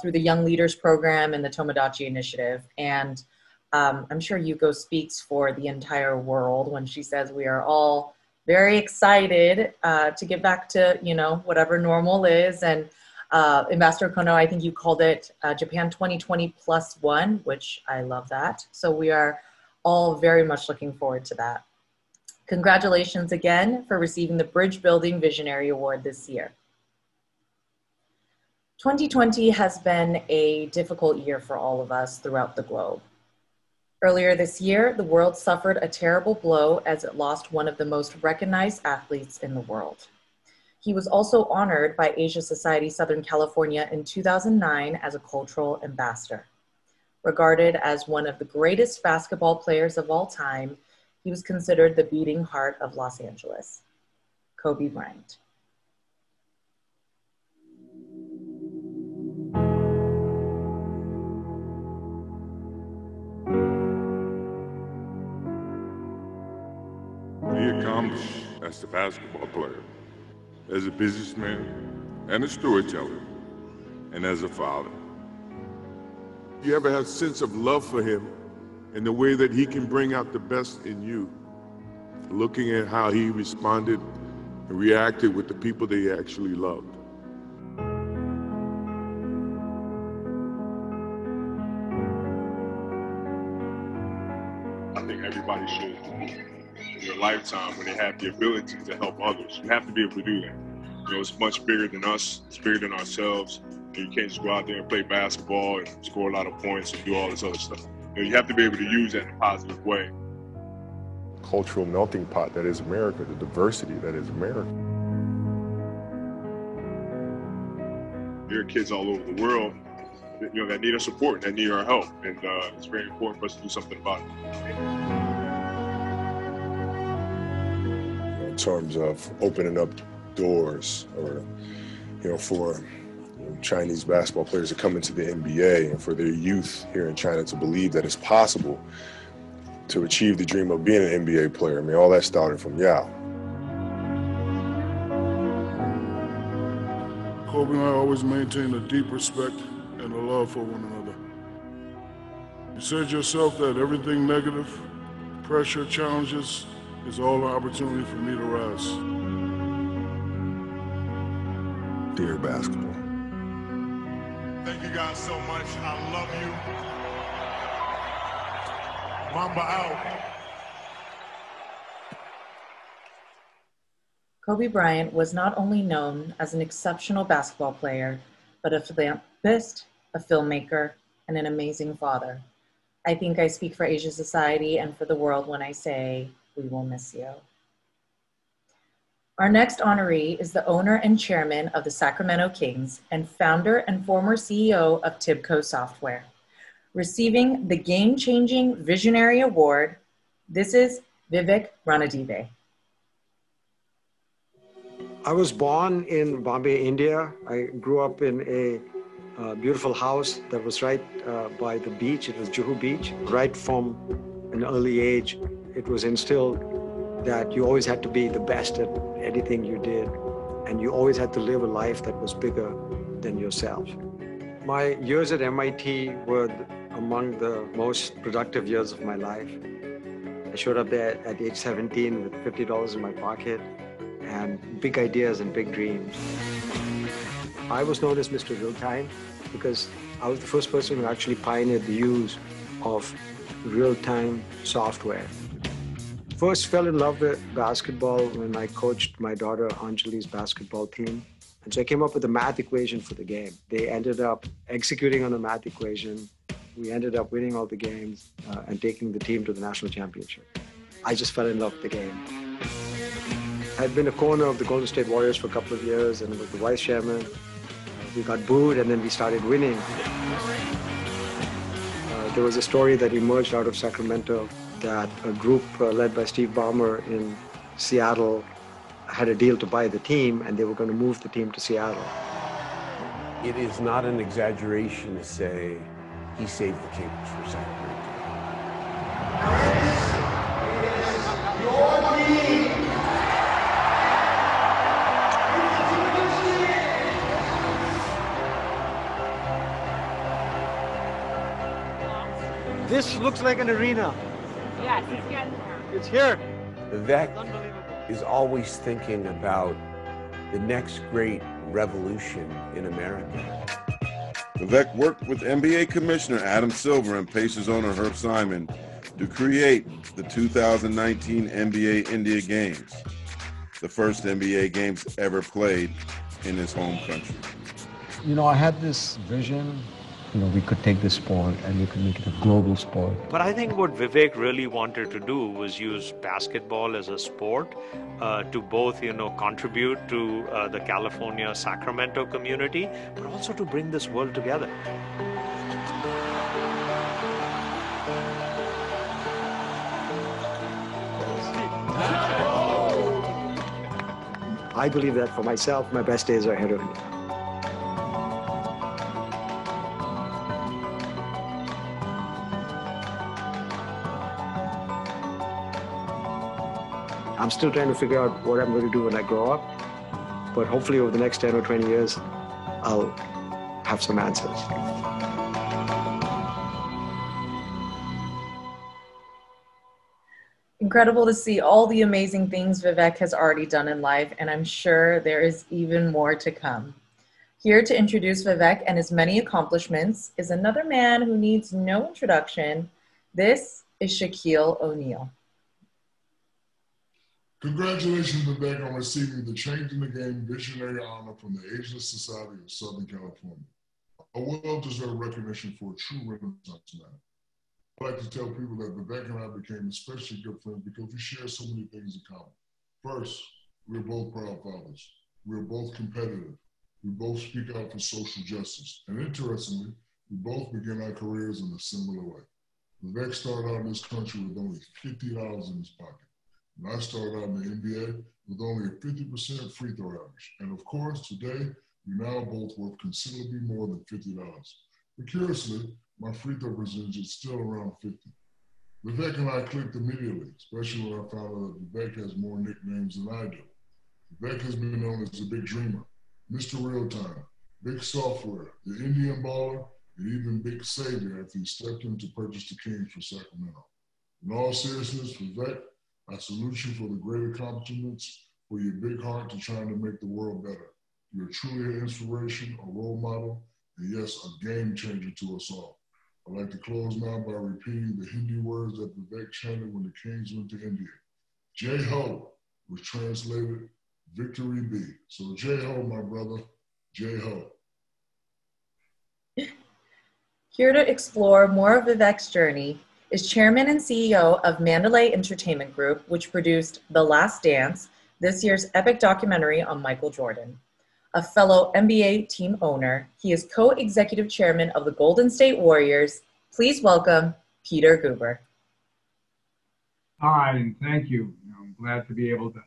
through the Young Leaders Program and the Tomodachi Initiative. And I'm sure Yuko speaks for the entire world when she says we are all very excited to get back to, you know, whatever normal is. And Ambassador Kohno, I think you called it Japan 2020 plus one, which I love that. So we are all very much looking forward to that. Congratulations again for receiving the Bridge Building Visionary Award this year. 2020 has been a difficult year for all of us throughout the globe. Earlier this year, the world suffered a terrible blow as it lost one of the most recognized athletes in the world. He was also honored by Asia Society Southern California in 2009 as a cultural ambassador. Regarded as one of the greatest basketball players of all time, he was considered the beating heart of Los Angeles, Kobe Bryant. Accomplished as a basketball player, as a businessman, and a storyteller, and as a father. You ever have a sense of love for him and the way that he can bring out the best in you, looking at how he responded and reacted with the people that he actually loved. I think everybody should. Lifetime when they have the ability to help others. You have to be able to do that. You know, it's much bigger than us, it's bigger than ourselves. You can't just go out there and play basketball and score a lot of points and do all this other stuff. You know, you have to be able to use that in a positive way. Cultural melting pot that is America, the diversity that is America. There are kids all over the world that, you know, that need our support, that need our help, and it's very important for us to do something about it. In terms of opening up doors, or you know, for Chinese basketball players to come into the NBA, and for their youth here in China to believe that it's possible to achieve the dream of being an NBA player. I mean, all that started from Yao. Kobe and I always maintained a deep respect and a love for one another. You said yourself that everything negative, pressure, challenges, is all an opportunity for me to rise. Dear basketball. Thank you guys so much. I love you. Mamba out. Kobe Bryant was not only known as an exceptional basketball player, but a philanthropist, a filmmaker, and an amazing father. I think I speak for Asia Society and for the world when I say, we will miss you. Our next honoree is the owner and chairman of the Sacramento Kings and founder and former CEO of TIBCO Software. Receiving the game-changing Visionary Award, this is Vivek Ranadivé. I was born in Bombay, India. I grew up in a beautiful house that was right by the beach. It was Juhu Beach. Right from an early age, it was instilled that you always had to be the best at anything you did, and you always had to live a life that was bigger than yourself. My years at MIT were among the most productive years of my life. I showed up there at age 17 with $50 in my pocket and big ideas and big dreams. I was known as Mr. Real Time because I was the first person who actually pioneered the use of real-time software. First fell in love with basketball when I coached my daughter Anjali's basketball team. And so I came up with a math equation for the game. They ended up executing on the math equation. We ended up winning all the games and taking the team to the national championship. I just fell in love with the game. I'd been a corner of the Golden State Warriors for a couple of years and was the vice chairman. We got booed and then we started winning. There was a story that emerged out of Sacramento that a group led by Steve Ballmer in Seattle had a deal to buy the team and they were going to move the team to Seattle. It is not an exaggeration to say he saved the Kings for Sacramento. This is your team. This looks like an arena. Yes, it's getting there. It's here. Vivek is always thinking about the next great revolution in America. Vivek worked with NBA Commissioner Adam Silver and Pacers owner Herb Simon to create the 2019 NBA India Games, the first NBA Games ever played in his home country. You know, I had this vision. You know, we could take this sport and we could make it a global sport. But I think what Vivek really wanted to do was use basketball as a sport to both, you know, contribute to the California Sacramento community, but also to bring this world together. I believe that for myself, my best days are ahead of me. I'm still trying to figure out what I'm going to do when I grow up, but hopefully over the next 10 or 20 years, I'll have some answers. Incredible to see all the amazing things Vivek has already done in life, and I'm sure there is even more to come. Here to introduce Vivek and his many accomplishments is another man who needs no introduction. This is Shaquille O'Neal. Congratulations, Vivek, on receiving the Change in the Game Visionary Honor from the Asia Society of Southern California. A well-deserved recognition for a true Renaissance man. I like to tell people that Vivek and I became especially good friends because we share so many things in common. First, we're both proud fathers. We're both competitive. We both speak out for social justice. And interestingly, we both began our careers in a similar way. Vivek started out in this country with only $50 in his pocket. And I started out in the NBA with only a 50% free throw average. And of course, today, we now both worth considerably more than $50. But curiously, my free throw percentage is still around 50. Vivek and I clicked immediately, especially when I found out that Vivek has more nicknames than I do. Vivek has been known as the Big Dreamer, Mr. Real Time, Big Software, the Indian Baller, and even Big Savior after he stepped in to purchase the Kings for Sacramento. In all seriousness, Vivek, I salute you for the great accomplishments, for your big heart to trying to make the world better. You're truly an inspiration, a role model, and yes, a game changer to us all. I'd like to close now by repeating the Hindi words that Vivek chanted when the Kings went to India. Jai Ho, which translated victory be. So Jai Ho, my brother, Jai Ho. Here to explore more of Vivek's journey is chairman and CEO of Mandalay Entertainment Group, which produced The Last Dance, this year's epic documentary on Michael Jordan. A fellow NBA team owner, he is co-executive chairman of the Golden State Warriors. Please welcome Peter Goober. Hi, and thank you. I'm glad to be able to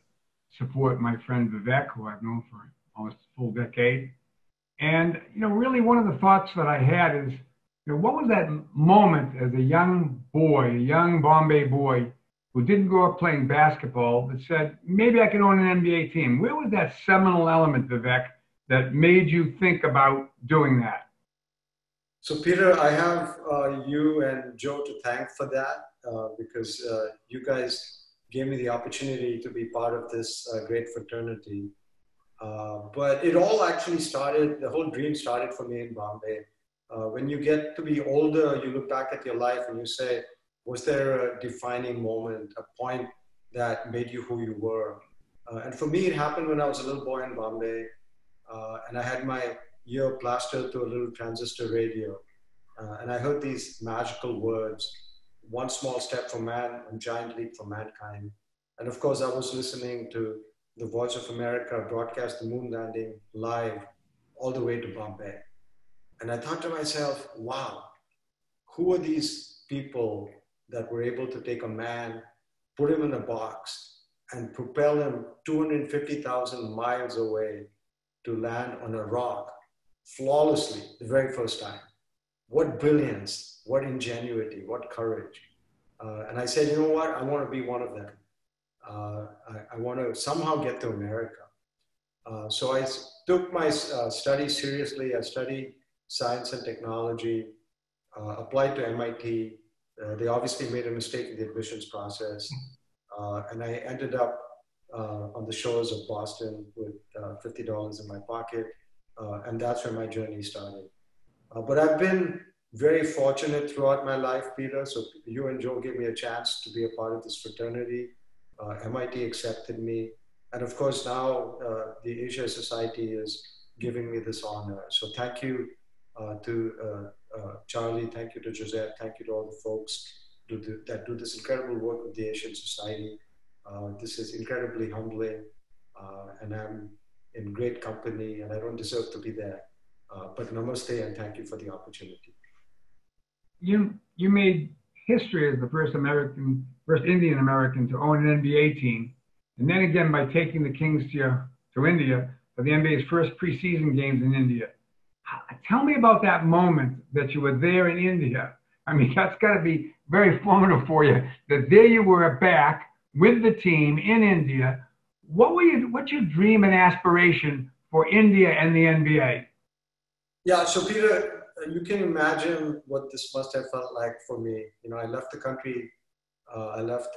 support my friend Vivek, who I've known for almost a full decade. And, you know, really one of the thoughts that I had is, what was that moment as a young boy, a young Bombay boy who didn't grow up playing basketball that said, maybe I can own an NBA team? Where was that seminal element, Vivek, that made you think about doing that? So Peter, I have you and Joe to thank for that. because you guys gave me the opportunity to be part of this great fraternity. But it all actually started, the whole dream started for me in Bombay. When you get to be older, you look back at your life and you say, was there a defining moment, a point that made you who you were? And for me, it happened when I was a little boy in Bombay, and I had my ear plastered to a little transistor radio. And I heard these magical words, one small step for man, and giant leap for mankind. And of course, I was listening to the Voice of America broadcast the moon landing live all the way to Bombay. And I thought to myself, wow, who are these people that were able to take a man, put him in a box, and propel him 250,000 miles away to land on a rock flawlessly the very first time? What brilliance, what ingenuity, what courage. And I said, you know what, I want to be one of them. I want to somehow get to America. So I took my studies seriously. I studied science and technology, applied to MIT. They obviously made a mistake in the admissions process. And I ended up on the shores of Boston with $50 in my pocket. And that's where my journey started. But I've been very fortunate throughout my life, Peter. So you and Joe gave me a chance to be a part of this fraternity. MIT accepted me. And of course, now the Asia Society is giving me this honor. So thank you to Charlie, thank you to Josette, thank you to all the folks that do this incredible work with the Asian Society. This is incredibly humbling, and I'm in great company, and I don't deserve to be there. But namaste, and thank you for the opportunity. You made history as the first Indian American to own an NBA team, and then again by taking the Kings to India for the NBA's first preseason games in India. Tell me about that moment that you were there in India. I mean, that's got to be very formative for you. That there you were back with the team in India. What's your dream and aspiration for India and the NBA? Yeah, so Peter, you can imagine what this must have felt like for me. You know, I left the country. I left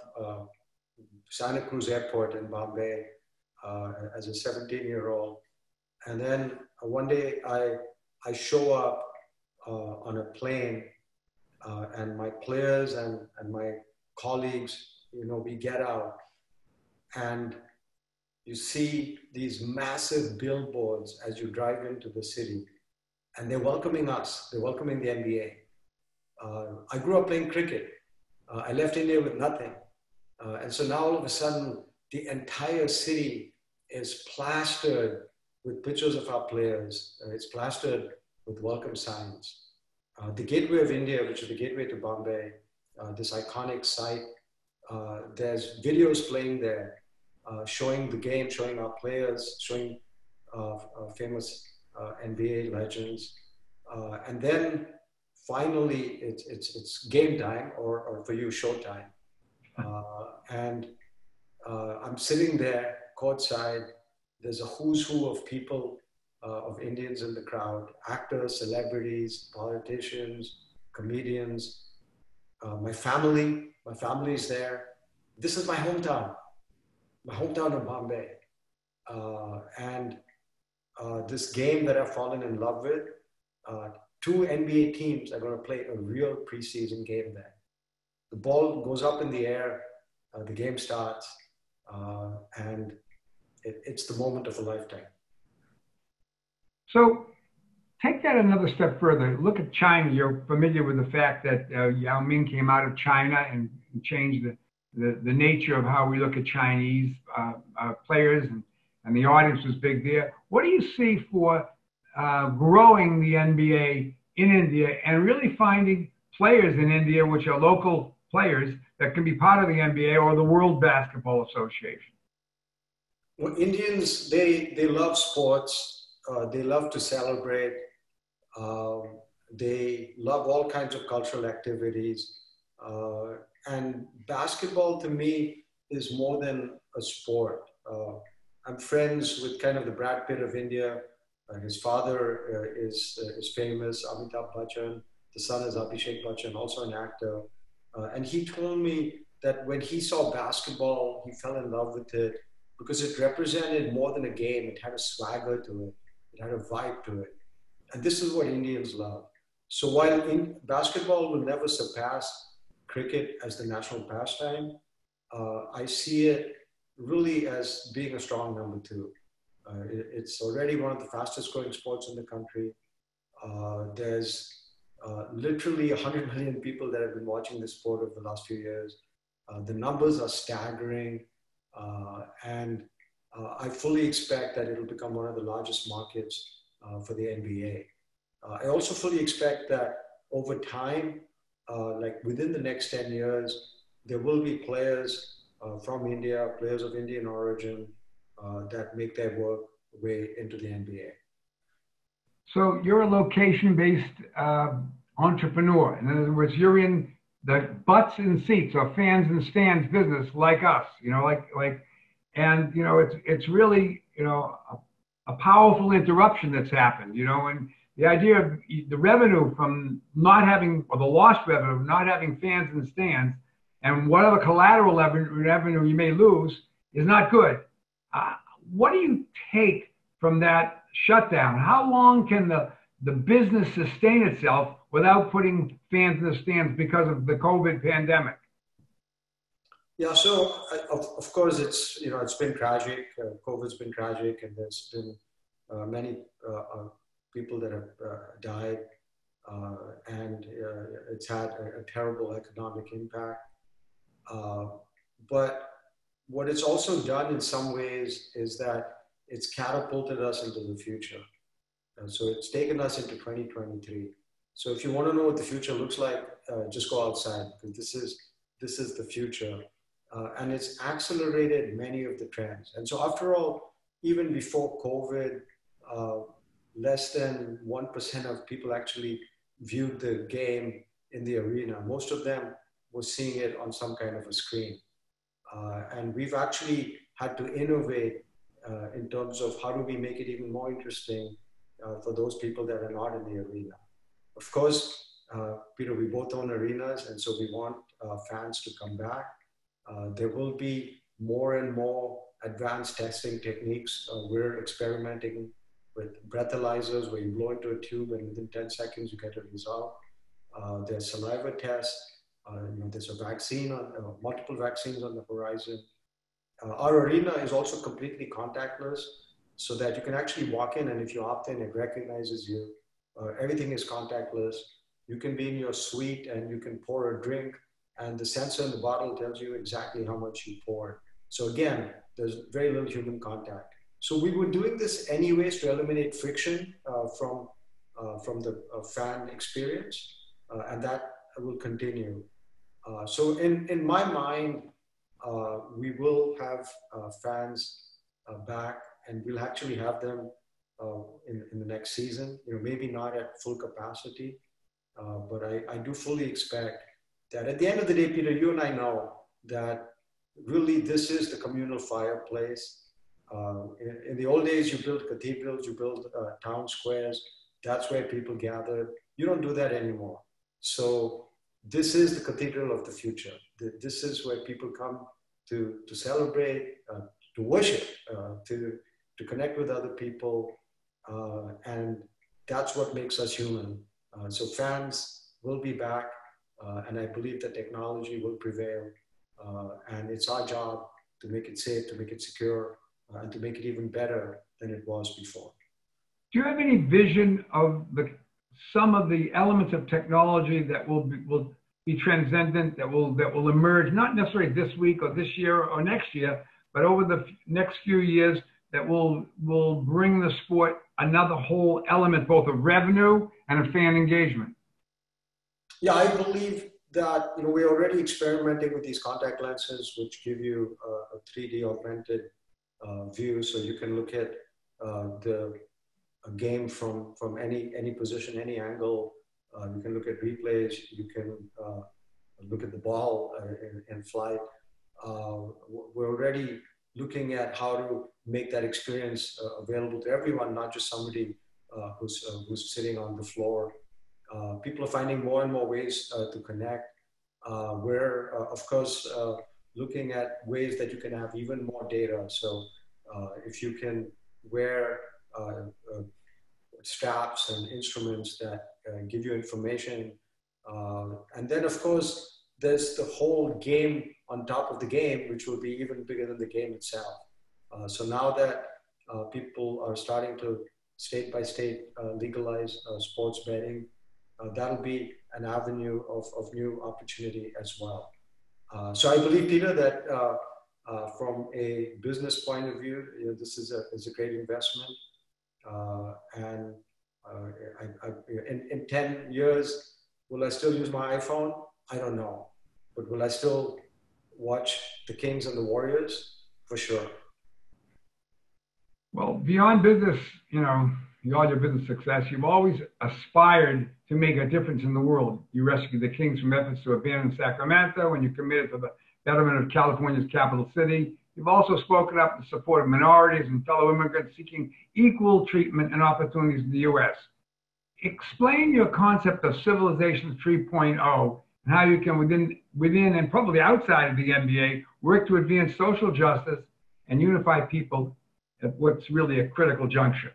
Santa Cruz Airport in Bombay as a 17-year-old. And then one day I show up on a plane and my players and my colleagues, you know, we get out and you see these massive billboards as you drive into the city. And they're welcoming us. They're welcoming the NBA. I grew up playing cricket. I left India with nothing. And so now all of a sudden, the entire city is plastered with pictures of our players. It's plastered with welcome signs. The Gateway of India, which is the gateway to Bombay, this iconic site, there's videos playing there, showing the game, showing our players, showing famous NBA legends, and then finally it's game time, or for you, showtime. I'm sitting there courtside. There's a who's who of people, of Indians in the crowd, actors, celebrities, politicians, comedians. My family's there. This is my hometown of Bombay, this game that I've fallen in love with, two NBA teams are going to play a real preseason game there. The ball goes up in the air, the game starts, and it's the moment of a lifetime. So take that another step further. Look at China. You're familiar with the fact that Yao Ming came out of China and changed the nature of how we look at Chinese players, and the audience was big there. What do you see for growing the NBA in India and really finding players in India, which are local players that can be part of the NBA or the World Basketball Association? Well, Indians, they love sports. They love to celebrate. They love all kinds of cultural activities. And basketball to me is more than a sport. I'm friends with kind of the Brad Pitt of India. His father is famous, Amitabh Bachchan. The son is Abhishek Bachchan, also an actor. And he told me that when he saw basketball, he fell in love with it because it represented more than a game. It had a swagger to it. It had a vibe to it. And this is what Indians love. So while basketball will never surpass cricket as the national pastime, I see it really as being a strong number 2. It's already one of the fastest growing sports in the country. There's literally 100 million people that have been watching this sport over the last few years. The numbers are staggering. And I fully expect that it'll become one of the largest markets for the NBA. I also fully expect that over time, like within the next 10 years, there will be players from India, players of Indian origin, that make their way into the NBA. So you're a location-based entrepreneur. In other words, you're in the butts and seats or fans and stands business like us, you know, and, you know, it's really, you know, a powerful interruption that's happened, you know, and the idea of the revenue from not having, or the lost revenue of not having fans and stands, and whatever collateral revenue you may lose is not good. What do you take from that shutdown? How long can the business sustain itself without putting fans in the stands because of the COVID pandemic? Yeah, so of course it's, you know, it's been tragic. COVID's been tragic, and there's been many people that have died, and it's had a terrible economic impact. But what it's also done in some ways is that it's catapulted us into the future. And so it's taken us into 2023. So if you want to know what the future looks like, just go outside, because this is the future. And it's accelerated many of the trends. And so after all, even before COVID, less than 1% of people actually viewed the game in the arena. Most of them were seeing it on some kind of a screen. And we've actually had to innovate in terms of how do we make it even more interesting for those people that are not in the arena. Of course, Peter, we both own arenas, and so we want fans to come back. There will be more and more advanced testing techniques. We're experimenting with breathalyzers, where you blow into a tube and within 10 seconds you get a result. There's saliva tests. You know, there's a vaccine, multiple vaccines on the horizon. Our arena is also completely contactless, so that you can actually walk in, and if you opt in, it recognizes you. Everything is contactless. You can be in your suite and you can pour a drink, and the sensor in the bottle tells you exactly how much you poured. So again, there's very little human contact. So we were doing this anyways to eliminate friction from the fan experience, and that will continue. So in my mind, we will have fans back, and we'll actually have them in the next season. You know, maybe not at full capacity, but I do fully expect that at the end of the day, Peter, you and I know that really this is the communal fireplace. In the old days, you build cathedrals, you build town squares. That's where people gathered. You don't do that anymore. So this is the cathedral of the future. This is where people come to celebrate, to worship, to connect with other people. And that's what makes us human. So fans will be back. And I believe that technology will prevail. And it's our job to make it safe, to make it secure, and to make it even better than it was before. Do you have any vision of some of the elements of technology that will be transcendent, that will emerge, not necessarily this week or this year or next year, but over the next few years, that will bring the sport another whole element, both of revenue and of fan engagement? Yeah, I believe that, you know, we're already experimenting with these contact lenses, which give you a 3D augmented view, so you can look at a game from any position, any angle. You can look at replays. You can look at the ball in flight. We're already looking at how to make that experience available to everyone, not just somebody who's sitting on the floor. People are finding more and more ways to connect. We're, of course, looking at ways that you can have even more data. So if you can wear straps and instruments that give you information. And then, of course, there's the whole game on top of the game, which will be even bigger than the game itself. So now that people are starting to state by state legalize sports betting, that'll be an avenue of new opportunity as well. So I believe, Peter, that from a business point of view, you know, this is a great investment. And in 10 years, will I still use my iPhone? I don't know. But will I still watch the Kings and the Warriors? For sure. Well, beyond business, you know, beyond your business success, you've always aspired to make a difference in the world. You rescued the Kings from efforts to abandon Sacramento, and you committed to the betterment of California's capital city. You've also spoken up in support of minorities and fellow immigrants seeking equal treatment and opportunities in the U.S. Explain your concept of Civilization 3.0 and how you can, within and probably outside of the NBA, work to advance social justice and unify people at what's really a critical juncture.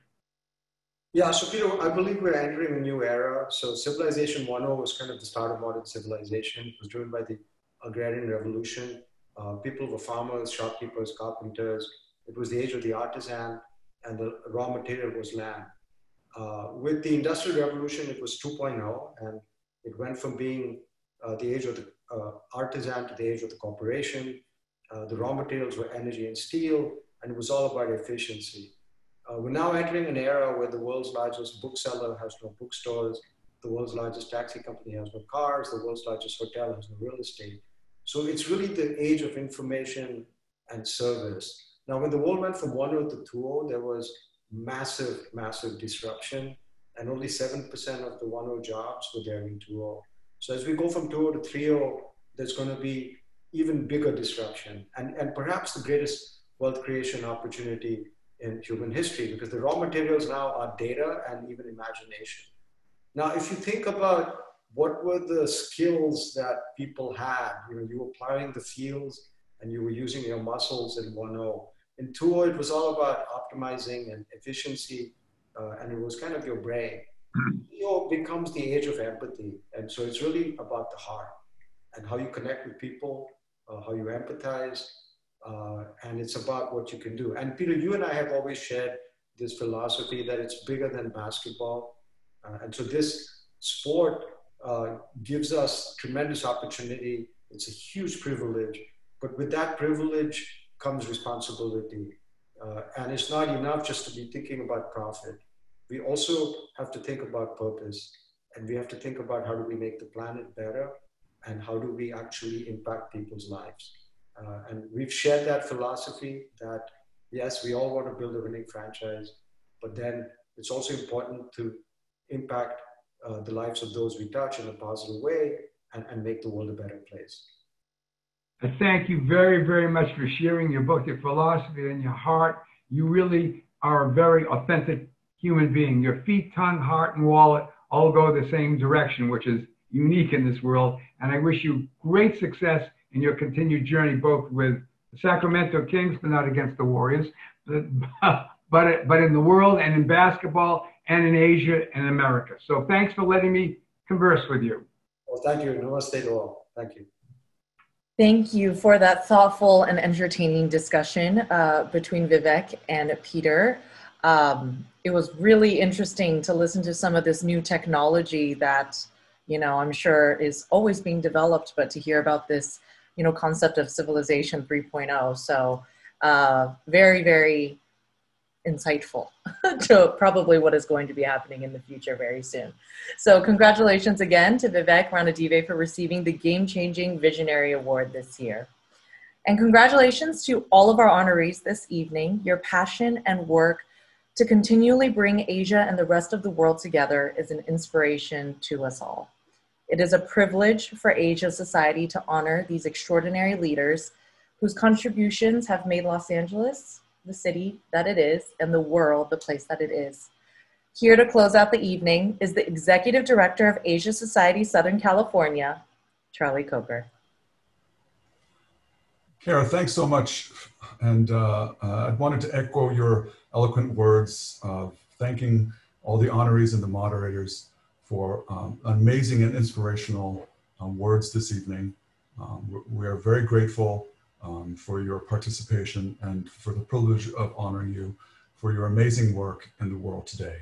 Yeah, so Peter, I believe we're entering a new era. So Civilization 1.0 was kind of the start of modern civilization. It was driven by the agrarian revolution. People were farmers, shopkeepers, carpenters. It was the age of the artisan, and the raw material was land. With the Industrial Revolution, it was 2.0, and it went from being the age of the artisan to the age of the corporation. The raw materials were energy and steel, and it was all about efficiency. We're now entering an era where the world's largest bookseller has no bookstores, the world's largest taxi company has no cars, the world's largest hotel has no real estate. So it's really the age of information and service. Now, when the world went from 1.0 to 2.0, there was massive, massive disruption, and only 7% of the 1.0 jobs were there in 2.0. So as we go from 2.0 to 3.0, there's going to be even bigger disruption, and perhaps the greatest wealth creation opportunity in human history, because the raw materials now are data and even imagination. Now, if you think about what were the skills that people had, you know, you were plowing the fields and you were using your muscles in 1.0. In 2.0, it was all about optimizing and efficiency, and it was kind of your brain. 3.0 becomes the age of empathy, and so it's really about the heart and how you connect with people, how you empathize, and it's about what you can do. And Peter, you and I have always shared this philosophy that it's bigger than basketball, and so this sport gives us tremendous opportunity. It's a huge privilege, but with that privilege comes responsibility. And it's not enough just to be thinking about profit. We also have to think about purpose, and we have to think about how do we make the planet better and how do we actually impact people's lives. And we've shared that philosophy that, yes, we all want to build a winning franchise, but then it's also important to impact the lives of those we touch in a positive way and make the world a better place. I thank you very, very much for sharing your book, your philosophy, and your heart. You really are a very authentic human being. Your feet, tongue, heart, and wallet all go the same direction, which is unique in this world. And I wish you great success in your continued journey, both with the Sacramento Kings, but not against the Warriors, but in the world and in basketball, and in Asia and America. So thanks for letting me converse with you. Well, thank you. Namaste to all. Thank you. Thank you for that thoughtful and entertaining discussion between Vivek and Peter. It was really interesting to listen to some of this new technology that, you know, I'm sure is always being developed, but to hear about this, you know, concept of Civilization 3.0. So very, very insightful to probably what is going to be happening in the future very soon. So congratulations again to Vivek Ranadivé for receiving the Game-Changing Visionary Award this year. And congratulations to all of our honorees this evening. Your passion and work to continually bring Asia and the rest of the world together is an inspiration to us all. It is a privilege for Asia Society to honor these extraordinary leaders whose contributions have made Los Angeles the city that it is, and the world the place that it is. Here to close out the evening is the Executive Director of Asia Society Southern California, Charlie Coker. Kara, thanks so much. And I wanted to echo your eloquent words of thanking all the honorees and the moderators for amazing and inspirational words this evening. We are very grateful for your participation and for the privilege of honoring you for your amazing work in the world today.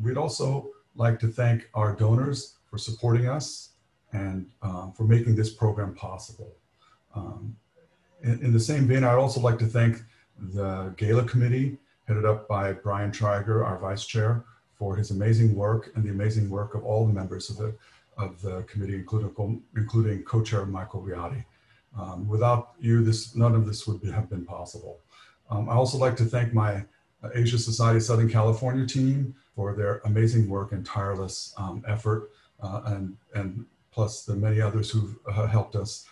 We'd also like to thank our donors for supporting us and for making this program possible. In the same vein, I'd also like to thank the Gala Committee, headed up by Brian Traeger, our Vice Chair, for his amazing work and the amazing work of all the members of the committee, including co-chair Michael Riotti. Without you, none of this would have been possible. I also like to thank my Asia Society Southern California team for their amazing work and tireless effort, and plus the many others who've helped us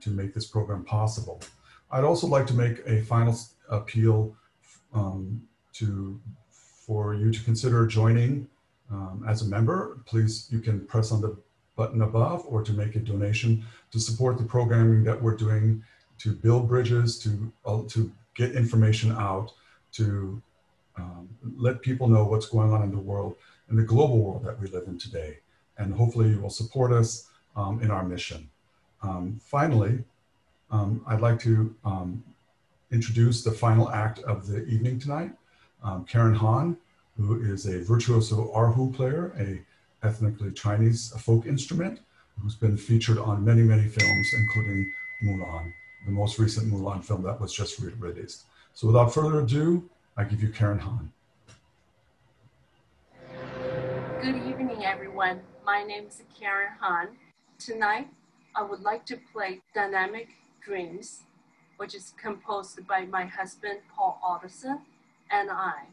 to make this program possible. I'd also like to make a final appeal for you to consider joining as a member. Please, you can press on the button above or to make a donation to support the programming that we're doing to build bridges, to get information out, to let people know what's going on in the world, in the global world that we live in today. And hopefully you will support us in our mission. Finally, I'd like to introduce the final act of the evening tonight. Karen Han, who is a virtuoso arhu player, an ethnically Chinese folk instrument, who's been featured on many, many films, including Mulan, the most recent Mulan film that was just released. So without further ado, I give you Karen Han. Good evening, everyone. My name is Karen Han. Tonight, I would like to play Dynamic Dreams, which is composed by my husband, Paul Otterson, and I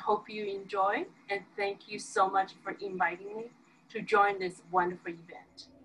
hope you enjoy, and thank you so much for inviting me to join this wonderful event.